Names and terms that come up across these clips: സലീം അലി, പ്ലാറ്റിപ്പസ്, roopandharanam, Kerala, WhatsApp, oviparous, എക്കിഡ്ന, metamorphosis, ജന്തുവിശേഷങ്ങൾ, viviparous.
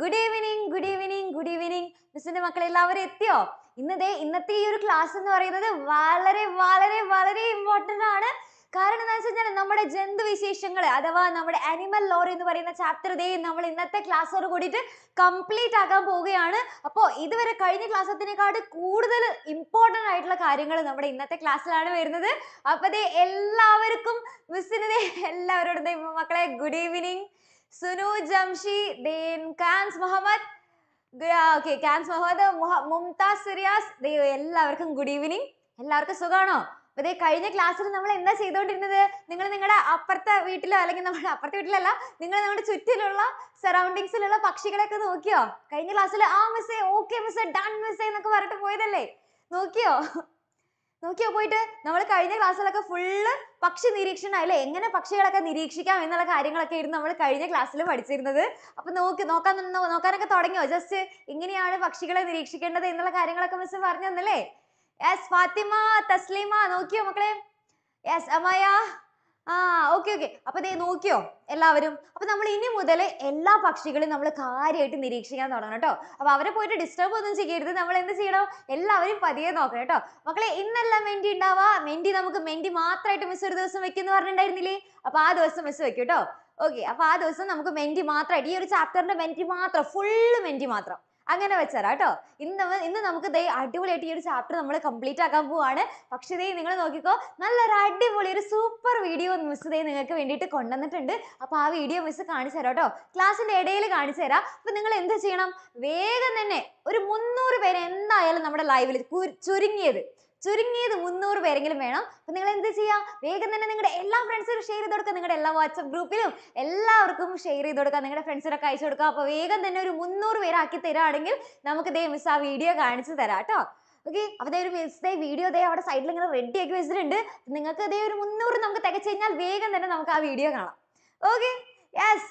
good evening, good evening, good evening. Miss Ninte makkale ellavaru ettiyo? ഇന്നത്തെ ഈ ഒരു class എന്ന് പറയുന്നത് വളരെ വളരെ വളരെ ഇമ്പോർട്ടൻ്റ് ആണ്. കാരണം എന്താണെന്ന് വെച്ചാൽ നമ്മുടെ ജന്തുവിശേഷങ്ങൾ അഥവാ നമ്മുടെ അനിമൽ ലോറി എന്ന് പറയുന്ന ചാപ്റ്റർ ദേ നമ്മൾ ഇന്നത്തെ ക്ലാസ്സോട് കൂടിയിട്ട് കംപ്ലീറ്റ് ആക്കാൻ പോവുകയാണ്. അപ്പോൾ ഇതുവരെ കഴിഞ്ഞ ക്ലാസ്സത്തിനേക്കാട്ട് കൂടുതൽ ഇമ്പോർട്ടൻ്റ് ആയിട്ടുള്ള കാര്യങ്ങൾ നമ്മുടെ ഇന്നത്തെ ക്ലാസ്സിലാണ് വരുന്നത്. അപ്പോൾ ദേ എല്ലാവർക്കും മിസ്സിനെ എല്ലാവരോടും മക്കളെ good evening. Sunu Jamshi then കാൻസ് മുഹമ്മദ് ഓക്കെ കാൻസ് മുഹമ്മദ് മുംതാസ് സിറിയാസ് എല്ലാവർക്കും ഗുഡ് ഈവനിങ്. എല്ലാവർക്കും സുഖമാണോ? അതെ, കഴിഞ്ഞ ക്ലാസ്സിൽ നമ്മൾ എന്താ ചെയ്തുകൊണ്ടിരുന്നത്? നിങ്ങൾ നിങ്ങളുടെ അപ്പുറത്തെ വീട്ടിലോ അല്ലെങ്കിൽ നമ്മുടെ അപ്പുറത്തെ വീട്ടിലല്ല, നിങ്ങൾ നിങ്ങളുടെ ചുറ്റിലുള്ള സറൗണ്ടിങ്സിലുള്ള പക്ഷികളൊക്കെ നോക്കിയോ? കഴിഞ്ഞ ക്ലാസ്സിൽ ആ മിസ്സേ, ഓക്കെ മിസ്സേ, ഡൺ മിസ്സേ എന്നൊക്കെ പറഞ്ഞിട്ട് പോയതല്ലേ? നോക്കിയോ നോക്കിയോ പോയിട്ട്? നമ്മൾ കഴിഞ്ഞ ക്ലാസ്സിലൊക്കെ ഫുള്ള് പക്ഷി നിരീക്ഷണം അല്ലേ, എങ്ങനെ പക്ഷികളൊക്കെ നിരീക്ഷിക്കാം എന്നുള്ള കാര്യങ്ങളൊക്കെ ആയിരുന്നു നമ്മൾ കഴിഞ്ഞ ക്ലാസ്സിൽ പഠിച്ചിരുന്നത്. അപ്പോൾ നോക്കാനൊക്കെ തുടങ്ങിയോ? ജസ്റ്റ് ഇങ്ങനെയാണ് പക്ഷികളെ നിരീക്ഷിക്കേണ്ടത് എന്നുള്ള കാര്യങ്ങളൊക്കെ മിസ് പറഞ്ഞു തന്നല്ലേ? യെസ്, ഫാത്തിമ തസ്ലീമ നോക്കിയോ മക്കളെ? യെസ്, അമയ ആ ഓക്കെ ഓക്കെ. അപ്പോൾ ദേ നോക്കിയോ എല്ലാവരും? അപ്പോൾ നമ്മൾ ഇനി മുതൽ എല്ലാ പക്ഷികളും നമ്മൾ കാര്യമായിട്ട് നിരീക്ഷിക്കാൻ തുടങ്ങണം കേട്ടോ. അപ്പോൾ അവരെ പോയിട്ട് ഡിസ്റ്റർബ് ഒന്നും ചെയ്യരുത്. നമ്മൾ എന്ത് ചെയ്യണം? എല്ലാവരും പതിയെ നോക്കണം കേട്ടോ മക്കളെ. ഇന്നെല്ലാം മെൻറ്റി ഉണ്ടാവുക. മെൻറ്റി നമുക്ക് മെൻറ്റി മാത്രമായിട്ട് മിസ് ഒരു ദിവസം വെക്കുമെന്ന് പറഞ്ഞിട്ടുണ്ടായിരുന്നില്ലേ? അപ്പോൾ ആ ദിവസം മിസ് വെക്കും കേട്ടോ. ഓക്കെ, അപ്പോൾ ആ ദിവസം നമുക്ക് മെൻറ്റി മാത്രമായിട്ട് ഈ ഒരു ചാപ്റ്ററിൻ്റെ മെൻറ്റി മാത്രം, ഫുള്ള് മെൻറ്റി മാത്രം അങ്ങനെ വെച്ചേരാ കേട്ടോ. ഇന്ന് നമുക്ക് ദേ അടിപൊളിയായിട്ട് ഈ ഒരു ചാപ്റ്റർ നമ്മൾ കംപ്ലീറ്റ് ആക്കാൻ പോവാണ്. പക്ഷേ ദേ നിങ്ങൾ നോക്കിക്കോ, നല്ലൊരു അടിപൊളി ഒരു സൂപ്പർ വീഡിയോ മിസ് ദേ നിങ്ങൾക്ക് വേണ്ടിയിട്ട് കൊണ്ടുവന്നിട്ടുണ്ട്. അപ്പോൾ ആ വീഡിയോ മിസ് കാണിച്ചു തരാം കേട്ടോ, ക്ലാസ്സിൻ്റെ ഇടയിൽ കാണിച്ചു തരാം. അപ്പോൾ നിങ്ങൾ എന്ത് ചെയ്യണം? വേഗം തന്നെ ഒരു 300 പേര് എന്തായാലും നമ്മുടെ ലൈവിൽ ചുരുങ്ങിയത് 300 പേരെങ്കിലും വേണം. അപ്പോൾ നിങ്ങൾ എന്ത് ചെയ്യുക? വേഗം തന്നെ നിങ്ങളുടെ എല്ലാ ഫ്രണ്ട്സിനും ഷെയർ ചെയ്ത് കൊടുക്കുക. നിങ്ങളുടെ എല്ലാ വാട്സപ്പ് ഗ്രൂപ്പിലും എല്ലാവർക്കും ഷെയർ ചെയ്ത് കൊടുക്കുക, നിങ്ങളുടെ ഫ്രണ്ട്സിനൊക്കെ അയച്ചു കൊടുക്കുക. അപ്പോൾ വേഗം തന്നെ ഒരു 300 പേരാക്കി തരാണെങ്കിൽ നമുക്ക് ദേ മിസ് ആ വീഡിയോ കാണിച്ചു തരാം കേട്ടോ. ഓക്കെ, അപ്പോൾ ഒരു മിസ്സേ വീഡിയോ ദേ അവിടെ സൈഡിൽ ഇങ്ങനെ റെഡി ആക്കി വെച്ചിട്ടുണ്ട്. നിങ്ങൾക്ക് ദേ ഒരു 300 നമുക്ക് തികച്ചു കഴിഞ്ഞാൽ വേഗം തന്നെ നമുക്ക് ആ വീഡിയോ കാണാം. ഓക്കെ, യെസ്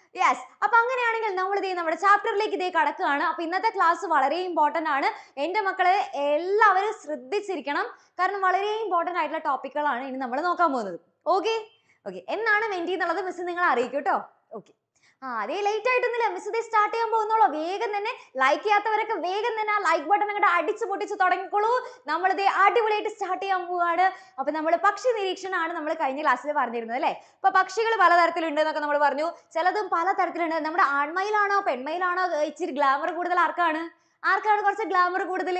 യെസ്, അപ്പം അങ്ങനെയാണെങ്കിൽ നമ്മൾ ഇതേ നമ്മുടെ ചാപ്റ്ററിലേക്ക് ഇതേ കടക്കുകയാണ്. അപ്പം ഇന്നത്തെ ക്ലാസ് വളരെ ഇമ്പോർട്ടൻ്റ് ആണ്. എൻ്റെ മക്കളെ എല്ലാവരും ശ്രദ്ധിച്ചിരിക്കണം, കാരണം വളരെ ഇമ്പോർട്ടൻ്റ് ആയിട്ടുള്ള ടോപ്പിക്കുകളാണ് ഇനി നമ്മൾ നോക്കാൻ പോകുന്നത്. ഓക്കെ ഓക്കെ, എന്നാണ് മെൻറ്റി എന്നുള്ളത് മിസ് നിങ്ങൾ അറിയിക്കും കേട്ടോ. ഓക്കെ, ആ അതേ ലേറ്റ് ആയിട്ടൊന്നുമില്ല, മിസ് ഇതേ സ്റ്റാർട്ട് ചെയ്യാൻ പോകുന്നുള്ളൂ. വേഗം തന്നെ ലൈക്ക് ചെയ്യാത്തവരൊക്കെ വേഗം തന്നെ ആ ലൈക്ക് ബട്ടൺ അങ്ങോട്ട് അടിച്ച് പൊട്ടിച്ച് തുടങ്ങിക്കോളൂ. നമ്മളിതേ അടിപൊളിയായിട്ട് സ്റ്റാർട്ട് ചെയ്യാൻ പോവുകയാണ്. അപ്പം നമ്മൾ പക്ഷി നിരീക്ഷണമാണ് നമ്മൾ കഴിഞ്ഞ ക്ലാസ്സിൽ പറഞ്ഞിരുന്നത് അല്ലേ? അപ്പോൾ പക്ഷികൾ പലതരത്തിലുണ്ട് എന്നൊക്കെ നമ്മൾ പറഞ്ഞു. ചിലതും പലതരത്തിലുണ്ട്. നമ്മുടെ ആൺമയിലാണോ പെൺമയിലാണോ ഇച്ചിരി ഗ്ലാമർ കൂടുതൽ ആർക്കാണ്? കുറച്ച് ഗ്ലാമർ കൂടുതൽ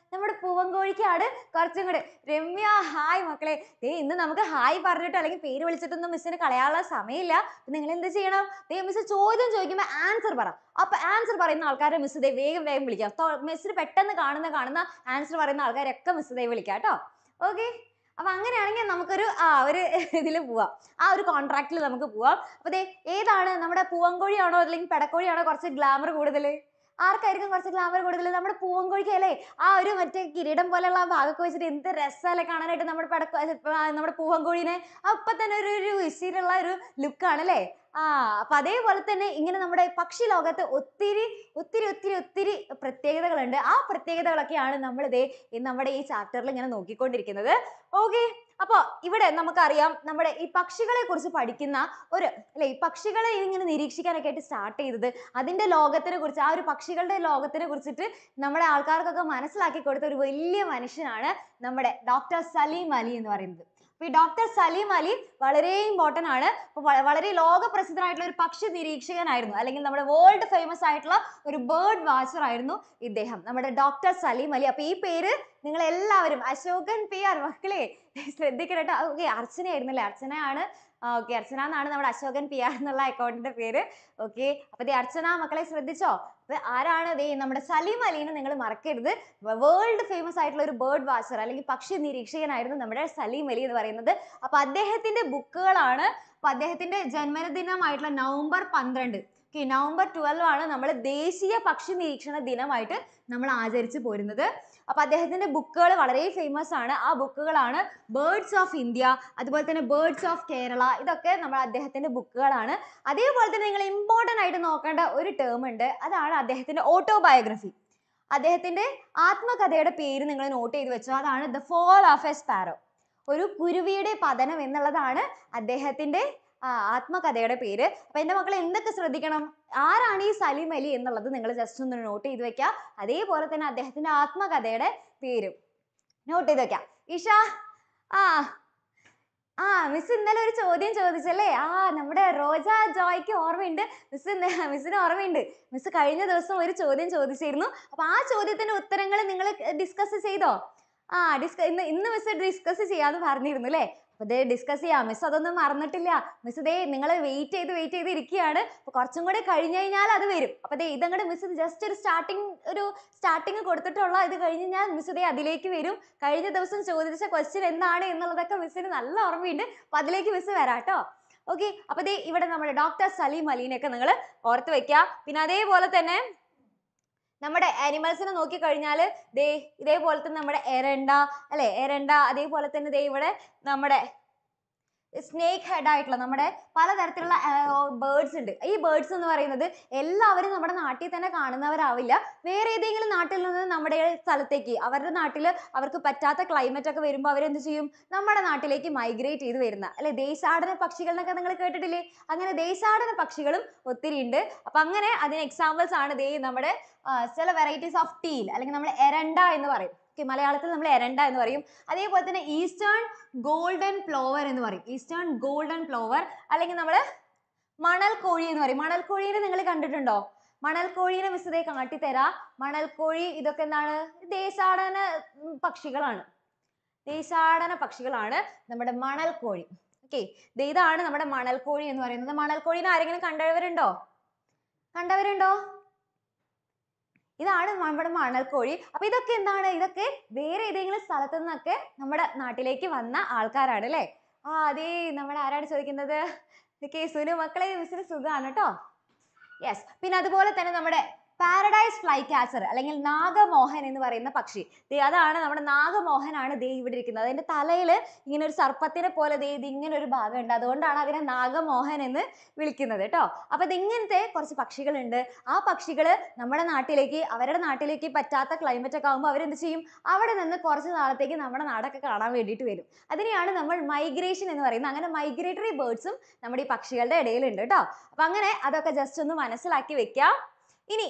നമ്മുടെ പൂവൻ കോഴിക്കാണ് കുറച്ചും കൂടെ. രമ്യ ഹായ് മക്കളെ. ദേ ഇന്ന് നമുക്ക് ഹായ് പറഞ്ഞിട്ടോ അല്ലെങ്കിൽ പേര് വിളിച്ചിട്ടൊന്നും മിസ്സിന് കളയാനുള്ള സമയമില്ല. നിങ്ങൾ എന്ത് ചെയ്യണം? ദേ മിസ് ചോദ്യം ചോദിക്കുമ്പോൾ ആൻസർ പറ. അപ്പോൾ ആൻസർ പറയുന്ന ആൾക്കാരെ മിസ് ദേ വേഗം വേഗം വിളിക്കാം. മിസ്സിന് പെട്ടെന്ന് കാണുന്ന ആൻസർ പറയുന്ന ആൾക്കാരൊക്കെ മിസ് ദേ വിളിക്കാം കേട്ടോ. ഓക്കെ, അപ്പം അങ്ങനെയാണെങ്കിൽ നമുക്കൊരു ഒരു ഇതിൽ പോവാം, ആ ഒരു കോൺട്രാക്റ്റിൽ നമുക്ക് പോവാം. അപ്പോൾ ദേ ഏതാണ്? നമ്മുടെ പൂവൻകോഴിയാണോ അല്ലെങ്കിൽ പെടക്കോഴിയാണോ കുറച്ച് ഗ്ലാമർ കൂടുതൽ? ആർക്കായിരിക്കും കുറച്ച് ഗ്ലാമർ കൂടുതൽ? നമ്മുടെ പൂവൻകോഴിക്ക് അല്ലേ? ആ ഒരു മറ്റേ കിരീടം പോലെയുള്ള ഭാഗമൊക്കെ വെച്ചിട്ട് എന്ത് രസമല്ലേ കാണാനായിട്ട് നമ്മുടെ നമ്മുടെ പൂവൻകോഴീനെ. അപ്പം തന്നെ ഒരു വിശിയിലുള്ള ഒരു ലുക്കാണല്ലേ? ആ അപ്പം അതേപോലെ തന്നെ ഇങ്ങനെ നമ്മുടെ പക്ഷി ലോകത്ത് ഒത്തിരി ഒത്തിരി ഒത്തിരി ഒത്തിരി പ്രത്യേകതകളുണ്ട്. ആ പ്രത്യേകതകളൊക്കെയാണ് നമ്മളിതേ നമ്മുടെ ഈ ചാപ്റ്ററിൽ ഇങ്ങനെ നോക്കിക്കൊണ്ടിരിക്കുന്നത്. ഓക്കെ, അപ്പോൾ ഇവിടെ നമുക്കറിയാം നമ്മുടെ ഈ പക്ഷികളെ കുറിച്ച് പഠിക്കുന്ന ഒരു അല്ലെ, ഈ പക്ഷികളെ ഇങ്ങനെ നിരീക്ഷിക്കാനൊക്കെ ആയിട്ട് സ്റ്റാർട്ട് ചെയ്തത് അതിൻ്റെ ലോകത്തിനെ കുറിച്ച്, ആ ഒരു പക്ഷികളുടെ ലോകത്തിനെ കുറിച്ചിട്ട് നമ്മുടെ ആൾക്കാർക്കൊക്കെ മനസ്സിലാക്കി കൊടുത്ത ഒരു വലിയ മനുഷ്യനാണ് നമ്മുടെ ഡോക്ടർ സലീം അലി എന്ന് പറയുന്നത്. അപ്പോൾ ഈ ഡോക്ടർ സലീം അലി വളരെ important ആണ്. വളരെ ലോകപ്രസിദ്ധനായിട്ടുള്ള ഒരു പക്ഷി നിരീക്ഷകനായിരുന്നു, അല്ലെങ്കിൽ നമ്മുടെ വേൾഡ് ഫേമസ് ആയിട്ടുള്ള ഒരു ബേർഡ് വാച്ചർ ആയിരുന്നു ഇദ്ദേഹം, നമ്മുടെ ഡോക്ടർ സലീം അലി. അപ്പോൾ ഈ പേര് നിങ്ങൾ എല്ലാവരും അശോകൻ പി ആർ മക്കളെ ശ്രദ്ധിക്കണം കേട്ടോ. ഓക്കെ, അർച്ചനയായിരുന്നല്ലേ, അർച്ചനയാണ്. ഓക്കെ, അർച്ചന എന്നാണ് നമ്മുടെ അശോകൻ പി ആർ എന്നുള്ള അക്കൗണ്ടിന്റെ പേര്. ഓക്കെ, അപ്പൊ ദേ അർച്ചന മക്കളെ ശ്രദ്ധിച്ചോ. അപ്പൊ ആരാണ് ദേ നമ്മുടെ സലീം അലീനെ നിങ്ങൾ മറക്കരുത്. വേൾഡ് ഫേമസ് ആയിട്ടുള്ള ഒരു ബേർഡ് വാച്ചർ അല്ലെങ്കിൽ പക്ഷി നിരീക്ഷകനായിരുന്നു നമ്മുടെ സലീം അലി എന്ന് പറയുന്നത്. അപ്പൊ അദ്ദേഹത്തിന്റെ ബുക്കുകളാണ്, അപ്പൊ അദ്ദേഹത്തിന്റെ ജന്മദിനമായിട്ടുള്ള നവംബർ 12, ഓക്കെ, നവംബർ 12 ആണ് നമ്മൾ ദേശീയ പക്ഷി നിരീക്ഷണ ദിനമായിട്ട് നമ്മൾ ആചരിച്ചു പോരുന്നത്. അപ്പോൾ അദ്ദേഹത്തിൻ്റെ ബുക്കുകൾ വളരെ ഫേമസ് ആണ്. ആ ബുക്കുകളാണ് ബേർഡ്സ് ഓഫ് ഇന്ത്യ, അതുപോലെ തന്നെ ബേർഡ്സ് ഓഫ് കേരള, ഇതൊക്കെ നമ്മൾ അദ്ദേഹത്തിൻ്റെ ബുക്കുകളാണ്. അതേപോലെ തന്നെ നിങ്ങൾ ഇമ്പോർട്ടൻ്റ് ആയിട്ട് നോക്കേണ്ട ഒരു ടേം ഉണ്ട്, അതാണ് അദ്ദേഹത്തിൻ്റെ ഓട്ടോബയോഗ്രഫി. അദ്ദേഹത്തിൻ്റെ ആത്മകഥയുടെ പേര് നിങ്ങൾ നോട്ട് ചെയ്ത് വെച്ചോ, അതാണ് the fall of a sparrow, ഒരു കുരുവിയുടെ പതനം എന്നുള്ളതാണ് അദ്ദേഹത്തിൻ്റെ ആത്മകഥയുടെ പേര്. അപ്പൊ എൻ്റെ മക്കളെ എന്തൊക്കെ ശ്രദ്ധിക്കണം, ആരാണ് ഈ സലീം അലി എന്നുള്ളത് നിങ്ങൾ ജസ്റ്റ് ഒന്ന് നോട്ട് ചെയ്ത് വെക്കുക. അതേപോലെ തന്നെ അദ്ദേഹത്തിന്റെ ആത്മകഥയുടെ പേരും നോട്ട് ചെയ്ത് വെക്കാം. ഇഷ ആ ആ മിസ് ഇന്നലെ ഒരു ചോദ്യം ചോദിച്ചല്ലേ, ആ നമ്മുടെ റോജ ജോയ്ക്ക് ഓർമ്മയുണ്ട് മിസ്, മിസ്സിന് ഓർമ്മയുണ്ട് മിസ് കഴിഞ്ഞ ദിവസം ഒരു ചോദ്യം ചോദിച്ചിരുന്നു. അപ്പൊ ആ ചോദ്യത്തിന്റെ ഉത്തരങ്ങൾ നിങ്ങൾ ഡിസ്കസ് ചെയ്തോ? ആ ഇന്ന് മിസ് ഡിസ്കസ് ചെയ്യാന്ന് പറഞ്ഞിരുന്നു അല്ലേ. അപ്പോൾ ഇത് ഡിസ്കസ് ചെയ്യാം മിസ്, അതൊന്നും മറന്നിട്ടില്ല മിസ്. ഇതേ നിങ്ങൾ വെയിറ്റ് ചെയ്ത് ഇരിക്കുകയാണ്. അപ്പോൾ കുറച്ചും കൂടെ കഴിഞ്ഞ് കഴിഞ്ഞാൽ അത് വരും. അപ്പോൾ ദേ ഇതങ്ങോട്ട് മിസ് ജസ്റ്റ് ഒരു സ്റ്റാർട്ടിങ് കൊടുത്തിട്ടുള്ള ഇത് കഴിഞ്ഞ് ഞാൻ മിസ് ഇതേ അതിലേക്ക് വരും. കഴിഞ്ഞ ദിവസം ചോദിച്ച ക്വസ്റ്റ്യൻ എന്താണ് എന്നുള്ളതൊക്കെ മിസ്സിന് നല്ല ഓർമ്മയുണ്ട്. അപ്പോൾ അതിലേക്ക് മിസ് വരാട്ടോ. ഓക്കെ, അപ്പോൾ ദേ ഇവിടെ നമ്മുടെ ഡോക്ടർ സലീം അലീനെയൊക്കെ നിങ്ങൾ ഓർത്ത് വയ്ക്കുക. പിന്നെ അതേപോലെ തന്നെ നമ്മുടെ ആനിമൽസിനെ നോക്കിക്കഴിഞ്ഞാൽ ദേ ഇതേപോലെ തന്നെ നമ്മുടെ എരണ്ട അല്ലേ, എരണ്ട, അതേപോലെ തന്നെ ദേ ഇവിടെ നമ്മുടെ സ്നേക്ക് ഹെഡ് ആയിട്ടുള്ള നമ്മുടെ പലതരത്തിലുള്ള ബേർഡ്സ് ഉണ്ട്. ഈ ബേർഡ്സ് എന്ന് പറയുന്നത് എല്ലാവരും നമ്മുടെ നാട്ടിൽ തന്നെ കാണുന്നവരാവില്ല. വേറെ ഏതെങ്കിലും നാട്ടിൽ നിന്ന് നമ്മുടെ സ്ഥലത്തേക്ക് അവരുടെ നാട്ടിൽ അവർക്ക് പറ്റാത്ത ക്ലൈമറ്റ് ഒക്കെ വരുമ്പോൾ അവരെന്ത് ചെയ്യും, നമ്മുടെ നാട്ടിലേക്ക് മൈഗ്രേറ്റ് ചെയ്ത് വരുന്ന അല്ലെ ദേശാടന പക്ഷികൾ എന്നൊക്കെ നിങ്ങൾ കേട്ടിട്ടില്ലേ. അങ്ങനെ ദേശാടന പക്ഷികളും ഒത്തിരി ഉണ്ട്. അപ്പം അങ്ങനെ അതിന് എക്സാമ്പിൾസ് ആണ് ദേ നമ്മുടെ ചില വെറൈറ്റീസ് ഓഫ് ടീൽ, അല്ലെങ്കിൽ നമ്മൾ എരണ്ട എന്ന് പറയും. ഓക്കെ, മലയാളത്തിൽ നമ്മൾ എരണ്ട എന്ന് പറയും. അതേപോലെ തന്നെ ഈസ്റ്റേൺ ഗോൾഡൻ പ്ലോവർ എന്ന് പറയും, ഈസ്റ്റേൺ ഗോൾഡൻ പ്ലോവർ, അല്ലെങ്കിൽ നമ്മൾ മണൽക്കോഴി എന്ന് പറയും. മണൽക്കോഴീനെ നിങ്ങൾ കണ്ടിട്ടുണ്ടോ? മണൽക്കോഴീനെ മിസ് ഇതേ കാട്ടിത്തരാ. മണൽക്കോഴി ഇതൊക്കെ എന്താണ്, ദേശാടന പക്ഷികളാണ് നമ്മുടെ മണൽക്കോഴി. ഓക്കെ, ഇതാണ് നമ്മുടെ മണൽക്കോഴി എന്ന് പറയുന്നത്. മണൽക്കോഴീനെ ആരെങ്കിലും കണ്ടവരുണ്ടോ? ഇതാണ് നമ്മുടെ മണൽക്കോഴി. അപ്പൊ ഇതൊക്കെ എന്താണ്, ഇതൊക്കെ വേറെ ഏതെങ്കിലും സ്ഥലത്തു നിന്നൊക്കെ നമ്മുടെ നാട്ടിലേക്ക് വന്ന ആൾക്കാരാണ് അല്ലേ. ആ അതേ നമ്മുടെ ആരാണ് ചോദിക്കുന്നത്, സുനു മക്കളെ മിസ്സിന് സുഖമാണ് കേട്ടോ. യെസ്, പിന്നെ അതുപോലെ തന്നെ നമ്മുടെ പാരഡൈസ് ഫ്ലൈകാച്ചർ അല്ലെങ്കിൽ നാഗമോഹൻ എന്ന് പറയുന്ന പക്ഷി, അതാണ് നമ്മുടെ നാഗമോഹനാണ് ദേ ഇവിടെ ഇരിക്കുന്നത്. അതിന്റെ തലയിൽ ഇങ്ങനെ ഒരു സർപ്പത്തിനെ പോലെ ദേ ഇങ്ങനെ ഒരു ഭാഗം ഉണ്ട്, അതുകൊണ്ടാണ് അതിനെ നാഗമോഹൻ എന്ന് വിളിക്കുന്നത് കേട്ടോ. അപ്പൊ ഇതിങ്ങനത്തെ കുറച്ച് പക്ഷികളുണ്ട്. ആ പക്ഷികൾ നമ്മുടെ നാട്ടിലേക്ക് അവരുടെ നാട്ടിലേക്ക് പറ്റാത്ത ക്ലൈമറ്റ് ഒക്കെ ആകുമ്പോൾ അവരെന്ത് ചെയ്യും, അവിടെ നിന്ന് കുറച്ച് നാളത്തേക്ക് നമ്മുടെ നാടൊക്കെ കാണാൻ വേണ്ടിയിട്ട് വരും. അതിനെയാണ് നമ്മൾ മൈഗ്രേഷൻ എന്ന് പറയുന്നത്. അങ്ങനെ മൈഗ്രേറ്ററി ബേർഡ്സും നമ്മുടെ ഈ പക്ഷികളുടെ ഇടയിലുണ്ട് കേട്ടോ. അപ്പൊ അങ്ങനെ അതൊക്കെ ജസ്റ്റ് ഒന്ന് മനസ്സിലാക്കി വെക്കാം. ഇനി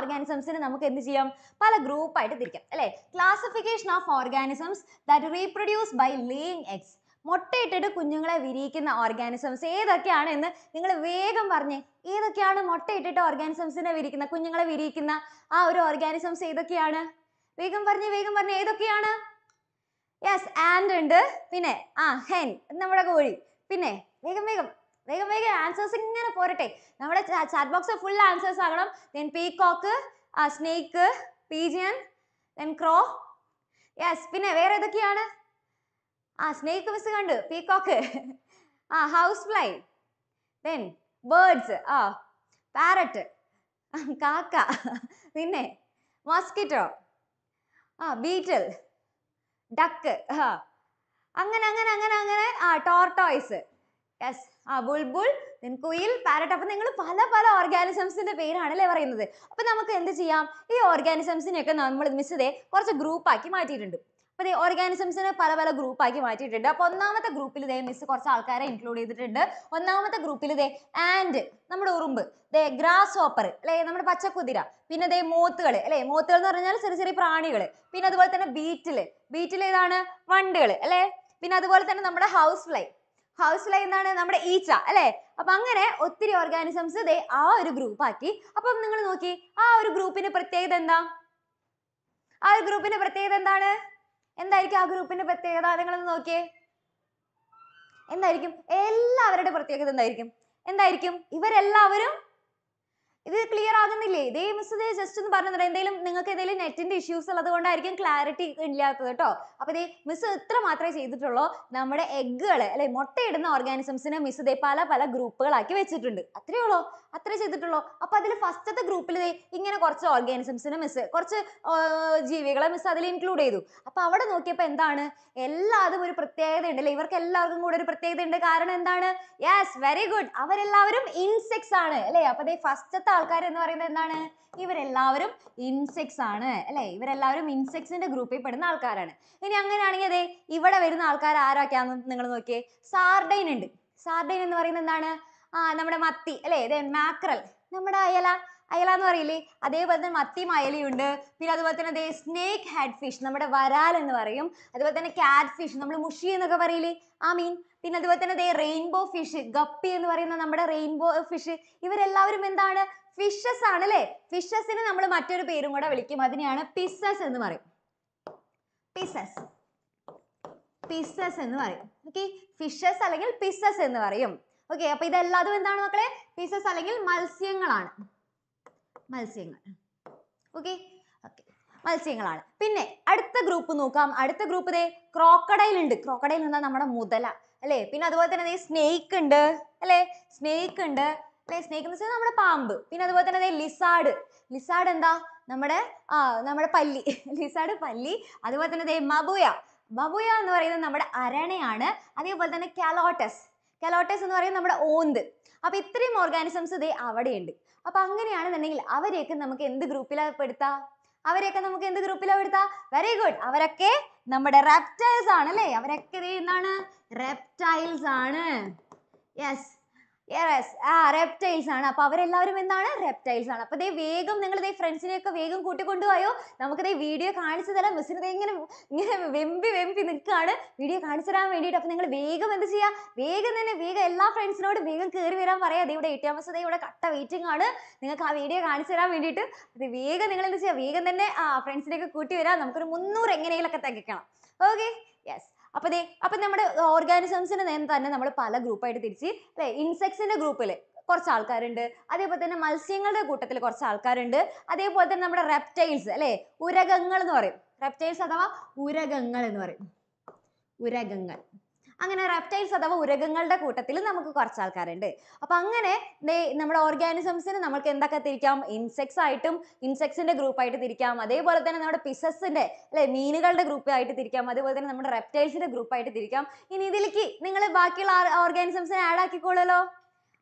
ഓർഗാനിസംസിനെ നമുക്ക് എന്ത് ചെയ്യാം, പല ഗ്രൂപ്പായിട്ട് തിരിക്കാം അല്ലേ. Classification of organisms that reproduce by laying eggs. മുട്ടയിട്ടിട്ട് കുഞ്ഞുങ്ങളെ വിരിയിക്കുന്ന ഓർഗാനിസംസ് ഏതൊക്കെയാണ് എന്ന് നിങ്ങൾ വേഗം പറഞ്ഞേ. ഏതൊക്കെയാണ് മുട്ടയിട്ടിട്ട് ഓർഗാനിസംസിനെ വിരിക്കുന്ന, കുഞ്ഞുങ്ങളെ വിരിയിക്കുന്ന ആ ഒരു ഓർഗാനിസംസ് ഏതൊക്കെയാണ്? വേഗം പറഞ്ഞേ ഏതൊക്കെയാണ്? യെസ്, ആൻഡ് ഉണ്ട്, പിന്നെ ആ ഹെൻ നമ്മുടെ കോഴി. പിന്നെ വേഗം ആൻസേഴ്സ് ഇങ്ങനെ പോരട്ടെ. നമ്മുടെ ചാറ്റ് ബോക്സ് ഫുൾ ആൻസേഴ്സ് ആകണം. Then peacock, snake, pigeon, then crow. Yes, പിന്നെ വേറെ ഏതൊക്കെയാണ്? സ്നേക്ക് മിസ് കണ്ടു, peacock, house fly, then birds, parrot, കാക്ക, പിന്നെ മോസ്കിറ്റോ, ബീറ്റിൽ, ഡക്ക്, അങ്ങനെ tortoise. Yes, bulbul, then quail, parrot. Appo ningal pala organisms inde peranalle parayunnathu. Appo namakku endu cheyyam ee organisms ne okke nammal miss ide korchu group aaki maatiyittundu. The organisms in a parallel group, I can write it up. On now with the group, they miss Korsalkara included it. On now with the group, they and number they grasshopper, lay number Pachakudira, Pina they mothal, lay mothal or necessary pranigal, Pina the worth and a beetle, beetle on a wonder, lay Pina the worth and a number of housefly. Housefly and a number each, lay among a Uttiri organisms, they are a group, Aki, upon Nunanoki, our group in a Pratetanda. Our group in a Pratetanda. And I can group in a particular okay. And I can elaborate a particular diagram. And I can even elaborate. Is it clear other than the lay? They miss the just in the partner and they net in issues. Another one I can clarity in the top. Up they miss Tramatra say the Trollo, number a girl, a motate and organisms in a miss the Palapala group like a children. Atriolo, Atres the Trollo, Apa the first at the group lay in a corso organisms in a miss, corso Giviga Miss Adel included. A power no cap and dana, Ella the very protected and deliver Kella would protect in the car and dana. Yes, very good. Our elaborate insects are lay up they first. Iveralarum insects on a insects in a group paper and alcaran. In younger Alcara can sardine and sardine in the Varinana, Namadamati, then mackerel, Namada Ayala Norilli, Adevatan Matti Maili under Pilavatana snake head fish, Namada Varal in the Varium, Adavatan catfish, Namamushi in the Gavarili, I mean. Then there rainbow fish, guppy and the rainbow fish. Even a fishes fishes in a number material pair, pieces in the marine. Pieces. Pieces in the marine. Okay, fishes are like pieces in the varium. Okay, up with the lado in the pieces are like mulsingalan. Mulsingal. Okay, okay. Mulsingalan. Pinne, add the group nukam, add the group they crocodile and crocodile in the number of mudala. Snake and snake and snake is a palm. Lizard. Lizard and the palli. Lizard palli. That is mabuya. Mabuya is a arane. That is calotus. Calotus is a owned. Now, these three organisms are there. Now, we group very good. Namada reptiles are reptiles are yes yes reptiles are reptiles are but they vagum they friends in a vagum kutikundu ayo namaka video can't see that I'm missing wimpy in the card video can't see I'm made it up in vagum and the sea vegan and a vega ella friends not a vegan curvira maria they would eat them so they would cut the waiting order Naka video can't see I'm made it the vegan and the sea vegan then friends like a kutivira number munu ranganaka okay yes. Now, we have organisms in a group. Insects in a group. Reptiles. Reptiles are uragangal. Uragangal. Reptiles are uragangal. We have organisms in insects item, insects in a group. They were then another pieces in a meanical group. They were then reptiles in a group. In Idiliki, Ningle Bakil organisms and Adakikololo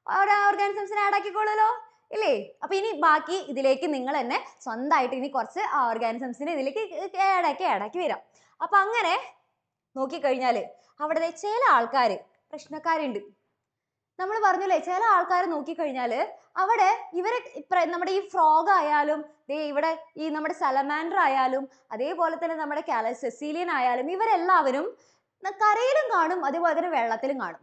or organisms and Adakikololo. Illy, a penny baki, the lake in Ningle and Sunday in the corset, organisms in Idiliki, Adakira. A pangare, Noki Kardinale. How did they chill alkari? Prishnakarindi. നമ്മുടെ പറഞ്ഞില്ലേ ചില ആൾക്കാർ നോക്കി കഴിഞ്ഞാൽ അവിടെ ഇവരെ നമ്മുടെ ഈ ഫ്രോഗ് ആയാലും ദേ ഇവിടെ ഈ നമ്മുടെ സലമാൻഡർ ആയാലും അതേപോലെ തന്നെ നമ്മുടെ കാലസെസിലിയൻ ആയാലും ഇവരെല്ലാവരും കരയിലും കാണും അതേപോലെ തന്നെ വെള്ളത്തിലും കാണും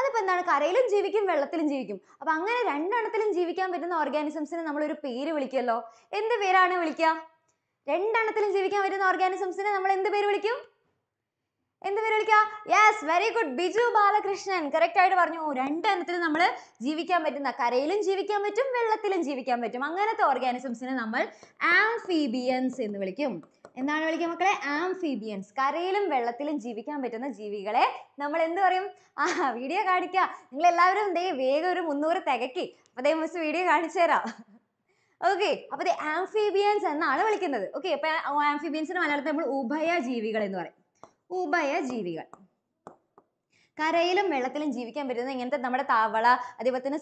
അതിപ്പോ എന്താണ് കരയിലും ജീവിക്കും വെള്ളത്തിലും ജീവിക്കും അപ്പോൾ അങ്ങനെ രണ്ടെണ്ണത്തിലും ജീവിക്കാൻ പറ്റുന്ന ഓർഗാനിസംസിനെ നമ്മൾ ഒരു പേര് വിളിക്കല്ലോ എന്ത് പേരാണ് വിളിക്കുക രണ്ടെണ്ണത്തിലും ജീവിക്കാൻ പറ്റുന്ന ഓർഗാനിസംസിനെ നമ്മൾ എന്ത് പേര് വിളിക്കും yes, very good. Biju Balakrishnan. Correct. I told you. Two number. Jivikam bettum, karayilum jivikam bettum, vellathilum jivikam bettum. Anganathe organisms ne nammal amphibians ennu vilikkum. Endanu vilikkum makkale? Amphibians. Karayilum vellathilum jivikam pettunna jeevikale nammal endu parayum? Video kaanikka. Ningal ellavarum dey vega oru 300 thagakki. Appo dey miss video kaanichu thera. Okay, appo dey amphibians ennaanu vilikkunnathu. Okay, appo amphibians ne malayalam nammal ubhaya jeevigal ennu parayum. Ubhaya jeevigal. കരയിലും വെള്ളത്തിലും ജീവിക്കാൻ പറ്റുന്ന ഇങ്ങനത്തെ നമ്മുടെ താവള, അതേപോലെ തന്നെ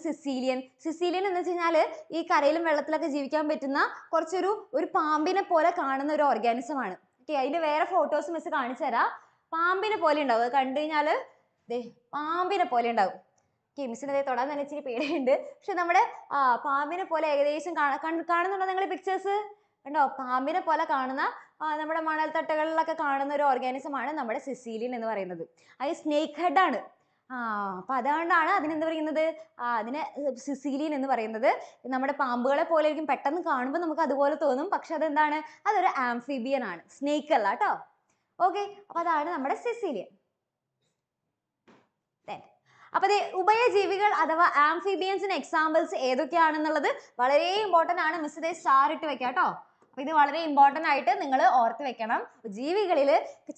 സിസീലിയൻ എന്ന് വെച്ചാൽ ഈ കരയിലും വെള്ളത്തിലൊക്കെ ജീവിക്കാൻ പറ്റുന്ന കുറച്ചൊരു ഒരു പാമ്പിനെ പോലെ കാണുന്ന ഒരു ഓർഗാനിസമാണ്. ഓക്കെ, അതിൻ്റെ വേറെ ഫോട്ടോസ് മിസ് കാണിച്ചു തരാം. പാമ്പിനെ പോലെ ഉണ്ടാവും, അത് കണ്ടു കഴിഞ്ഞാൽ പാമ്പിനെ പോലെ ഉണ്ടാവും. ഓക്കെ, മിസ്സിനെ തൊടാൻ തന്നെ ഇച്ചിരി പേടിയുണ്ട്. പക്ഷെ നമ്മുടെ പാമ്പിനെ പോലെ ഏകദേശം കാണുന്നുണ്ടോ നിങ്ങളുടെ പിക്ചേഴ്സ്? കണ്ടോ, പാമ്പിനെ പോലെ കാണുന്ന നമ്മുടെ മണൽത്തട്ടകളിലൊക്കെ കാണുന്ന ഒരു ഓർഗാനിസമാണ് നമ്മുടെ സിസീലിയൻ എന്ന് പറയുന്നത്. അത് സ്നേക്ക് ഹെഡാണ്. അപ്പം അതുകൊണ്ടാണ് അതിനെന്ത് പറയുന്നത്, അതിനെ സിസീലിയൻ എന്ന് പറയുന്നത്. നമ്മുടെ പാമ്പുകളെ പോലെ ആയിരിക്കും, പെട്ടെന്ന് കാണുമ്പോൾ നമുക്ക് അതുപോലെ തോന്നും. പക്ഷെ അതെന്താണ്, അതൊരു ആംഫീബിയൻ ആണ്, സ്നേക്ക് അല്ല കേട്ടോ. ഓക്കെ, അപ്പം അതാണ് നമ്മുടെ സിസീലിയൻ. അപ്പോൾ അതെ, ഉഭയജീവികൾ അഥവാ ആംഫീബിയൻസിന് എക്സാമ്പിൾസ് ഏതൊക്കെയാണെന്നുള്ളത് വളരെ ഇമ്പോർട്ടൻ്റ് ആണ്. മിസ് ഇതേ സ്റ്റാർ ഇട്ട് വെക്കാം കേട്ടോ. അപ്പോൾ ഇത് വളരെ ഇമ്പോർട്ടൻ്റ് ആയിട്ട് നിങ്ങൾ ഓർത്ത് വെക്കണം. ജീവികളിൽ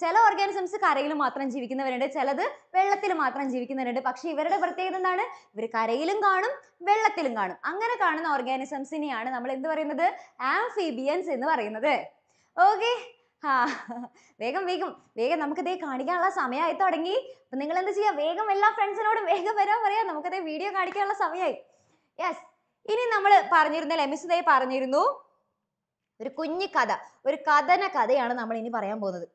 ചില ഓർഗാനിസംസ് കരയിൽ മാത്രം ജീവിക്കുന്നവരുണ്ട്, ചിലത് വെള്ളത്തിൽ മാത്രം ജീവിക്കുന്നവരുണ്ട്. പക്ഷേ ഇവരുടെ പ്രത്യേകത എന്താണ്, ഇവർ കരയിലും കാണും വെള്ളത്തിലും കാണും. അങ്ങനെ കാണുന്ന ഓർഗാനിസംസിനെയാണ് നമ്മൾ എന്ത് പറയുന്നത്, ആംഫീബിയൻസ് എന്ന് പറയുന്നത്. ഓക്കെ, വേഗം വേഗം വേഗം നമുക്കിതേ കാണിക്കാനുള്ള സമയമായി തുടങ്ങി. അപ്പം നിങ്ങൾ എന്താ ചെയ്യുക, വേഗം എല്ലാ ഫ്രണ്ട്സിനോടും വേഗം വരാൻ പറയാം, നമുക്കതേ വീഡിയോ കാണിക്കാനുള്ള സമയമായി. യെസ്, ഇനി നമ്മൾ പറഞ്ഞിരുന്ന ലമിസുദേ പറഞ്ഞിരുന്നു ഒരു കുഞ്ഞു കഥ, ഒരു കഥന കഥയാണ് നമ്മൾ ഇനി പറയാൻ പോകുന്നത്.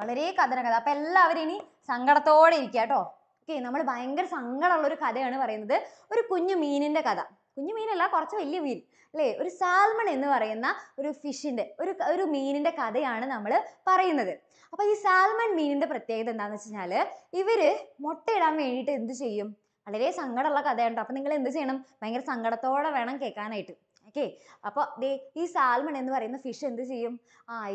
വളരെ കഥന കഥ. അപ്പം എല്ലാവരും ഇനി സങ്കടത്തോടെ ഇരിക്കുക കേട്ടോ. ഓക്കെ, നമ്മൾ ഭയങ്കര സങ്കടമുള്ളൊരു കഥയാണ് പറയുന്നത്, ഒരു കുഞ്ഞു മീനിൻ്റെ കഥ. കുഞ്ഞു മീനല്ല, കുറച്ച് വലിയ മീൻ അല്ലേ, ഒരു സാൽമൺ എന്ന് പറയുന്ന ഒരു ഫിഷിൻ്റെ ഒരു മീനിൻ്റെ കഥയാണ് നമ്മൾ പറയുന്നത്. അപ്പോൾ ഈ സാൽമൺ മീനിൻ്റെ പ്രത്യേകത എന്താണെന്ന് വെച്ച് കഴിഞ്ഞാൽ, ഇവർ മുട്ടയിടാൻ വേണ്ടിയിട്ട് എന്ത് ചെയ്യും? വളരെ സങ്കടമുള്ള കഥയുണ്ട്. അപ്പോൾ നിങ്ങൾ എന്ത് ചെയ്യണം, ഭയങ്കര സങ്കടത്തോടെ വേണം കേൾക്കാനായിട്ട്. ഓക്കെ, അപ്പോൾ ഈ സാൽമൺ എന്ന് പറയുന്ന ഫിഷ് എന്ത് ചെയ്യും,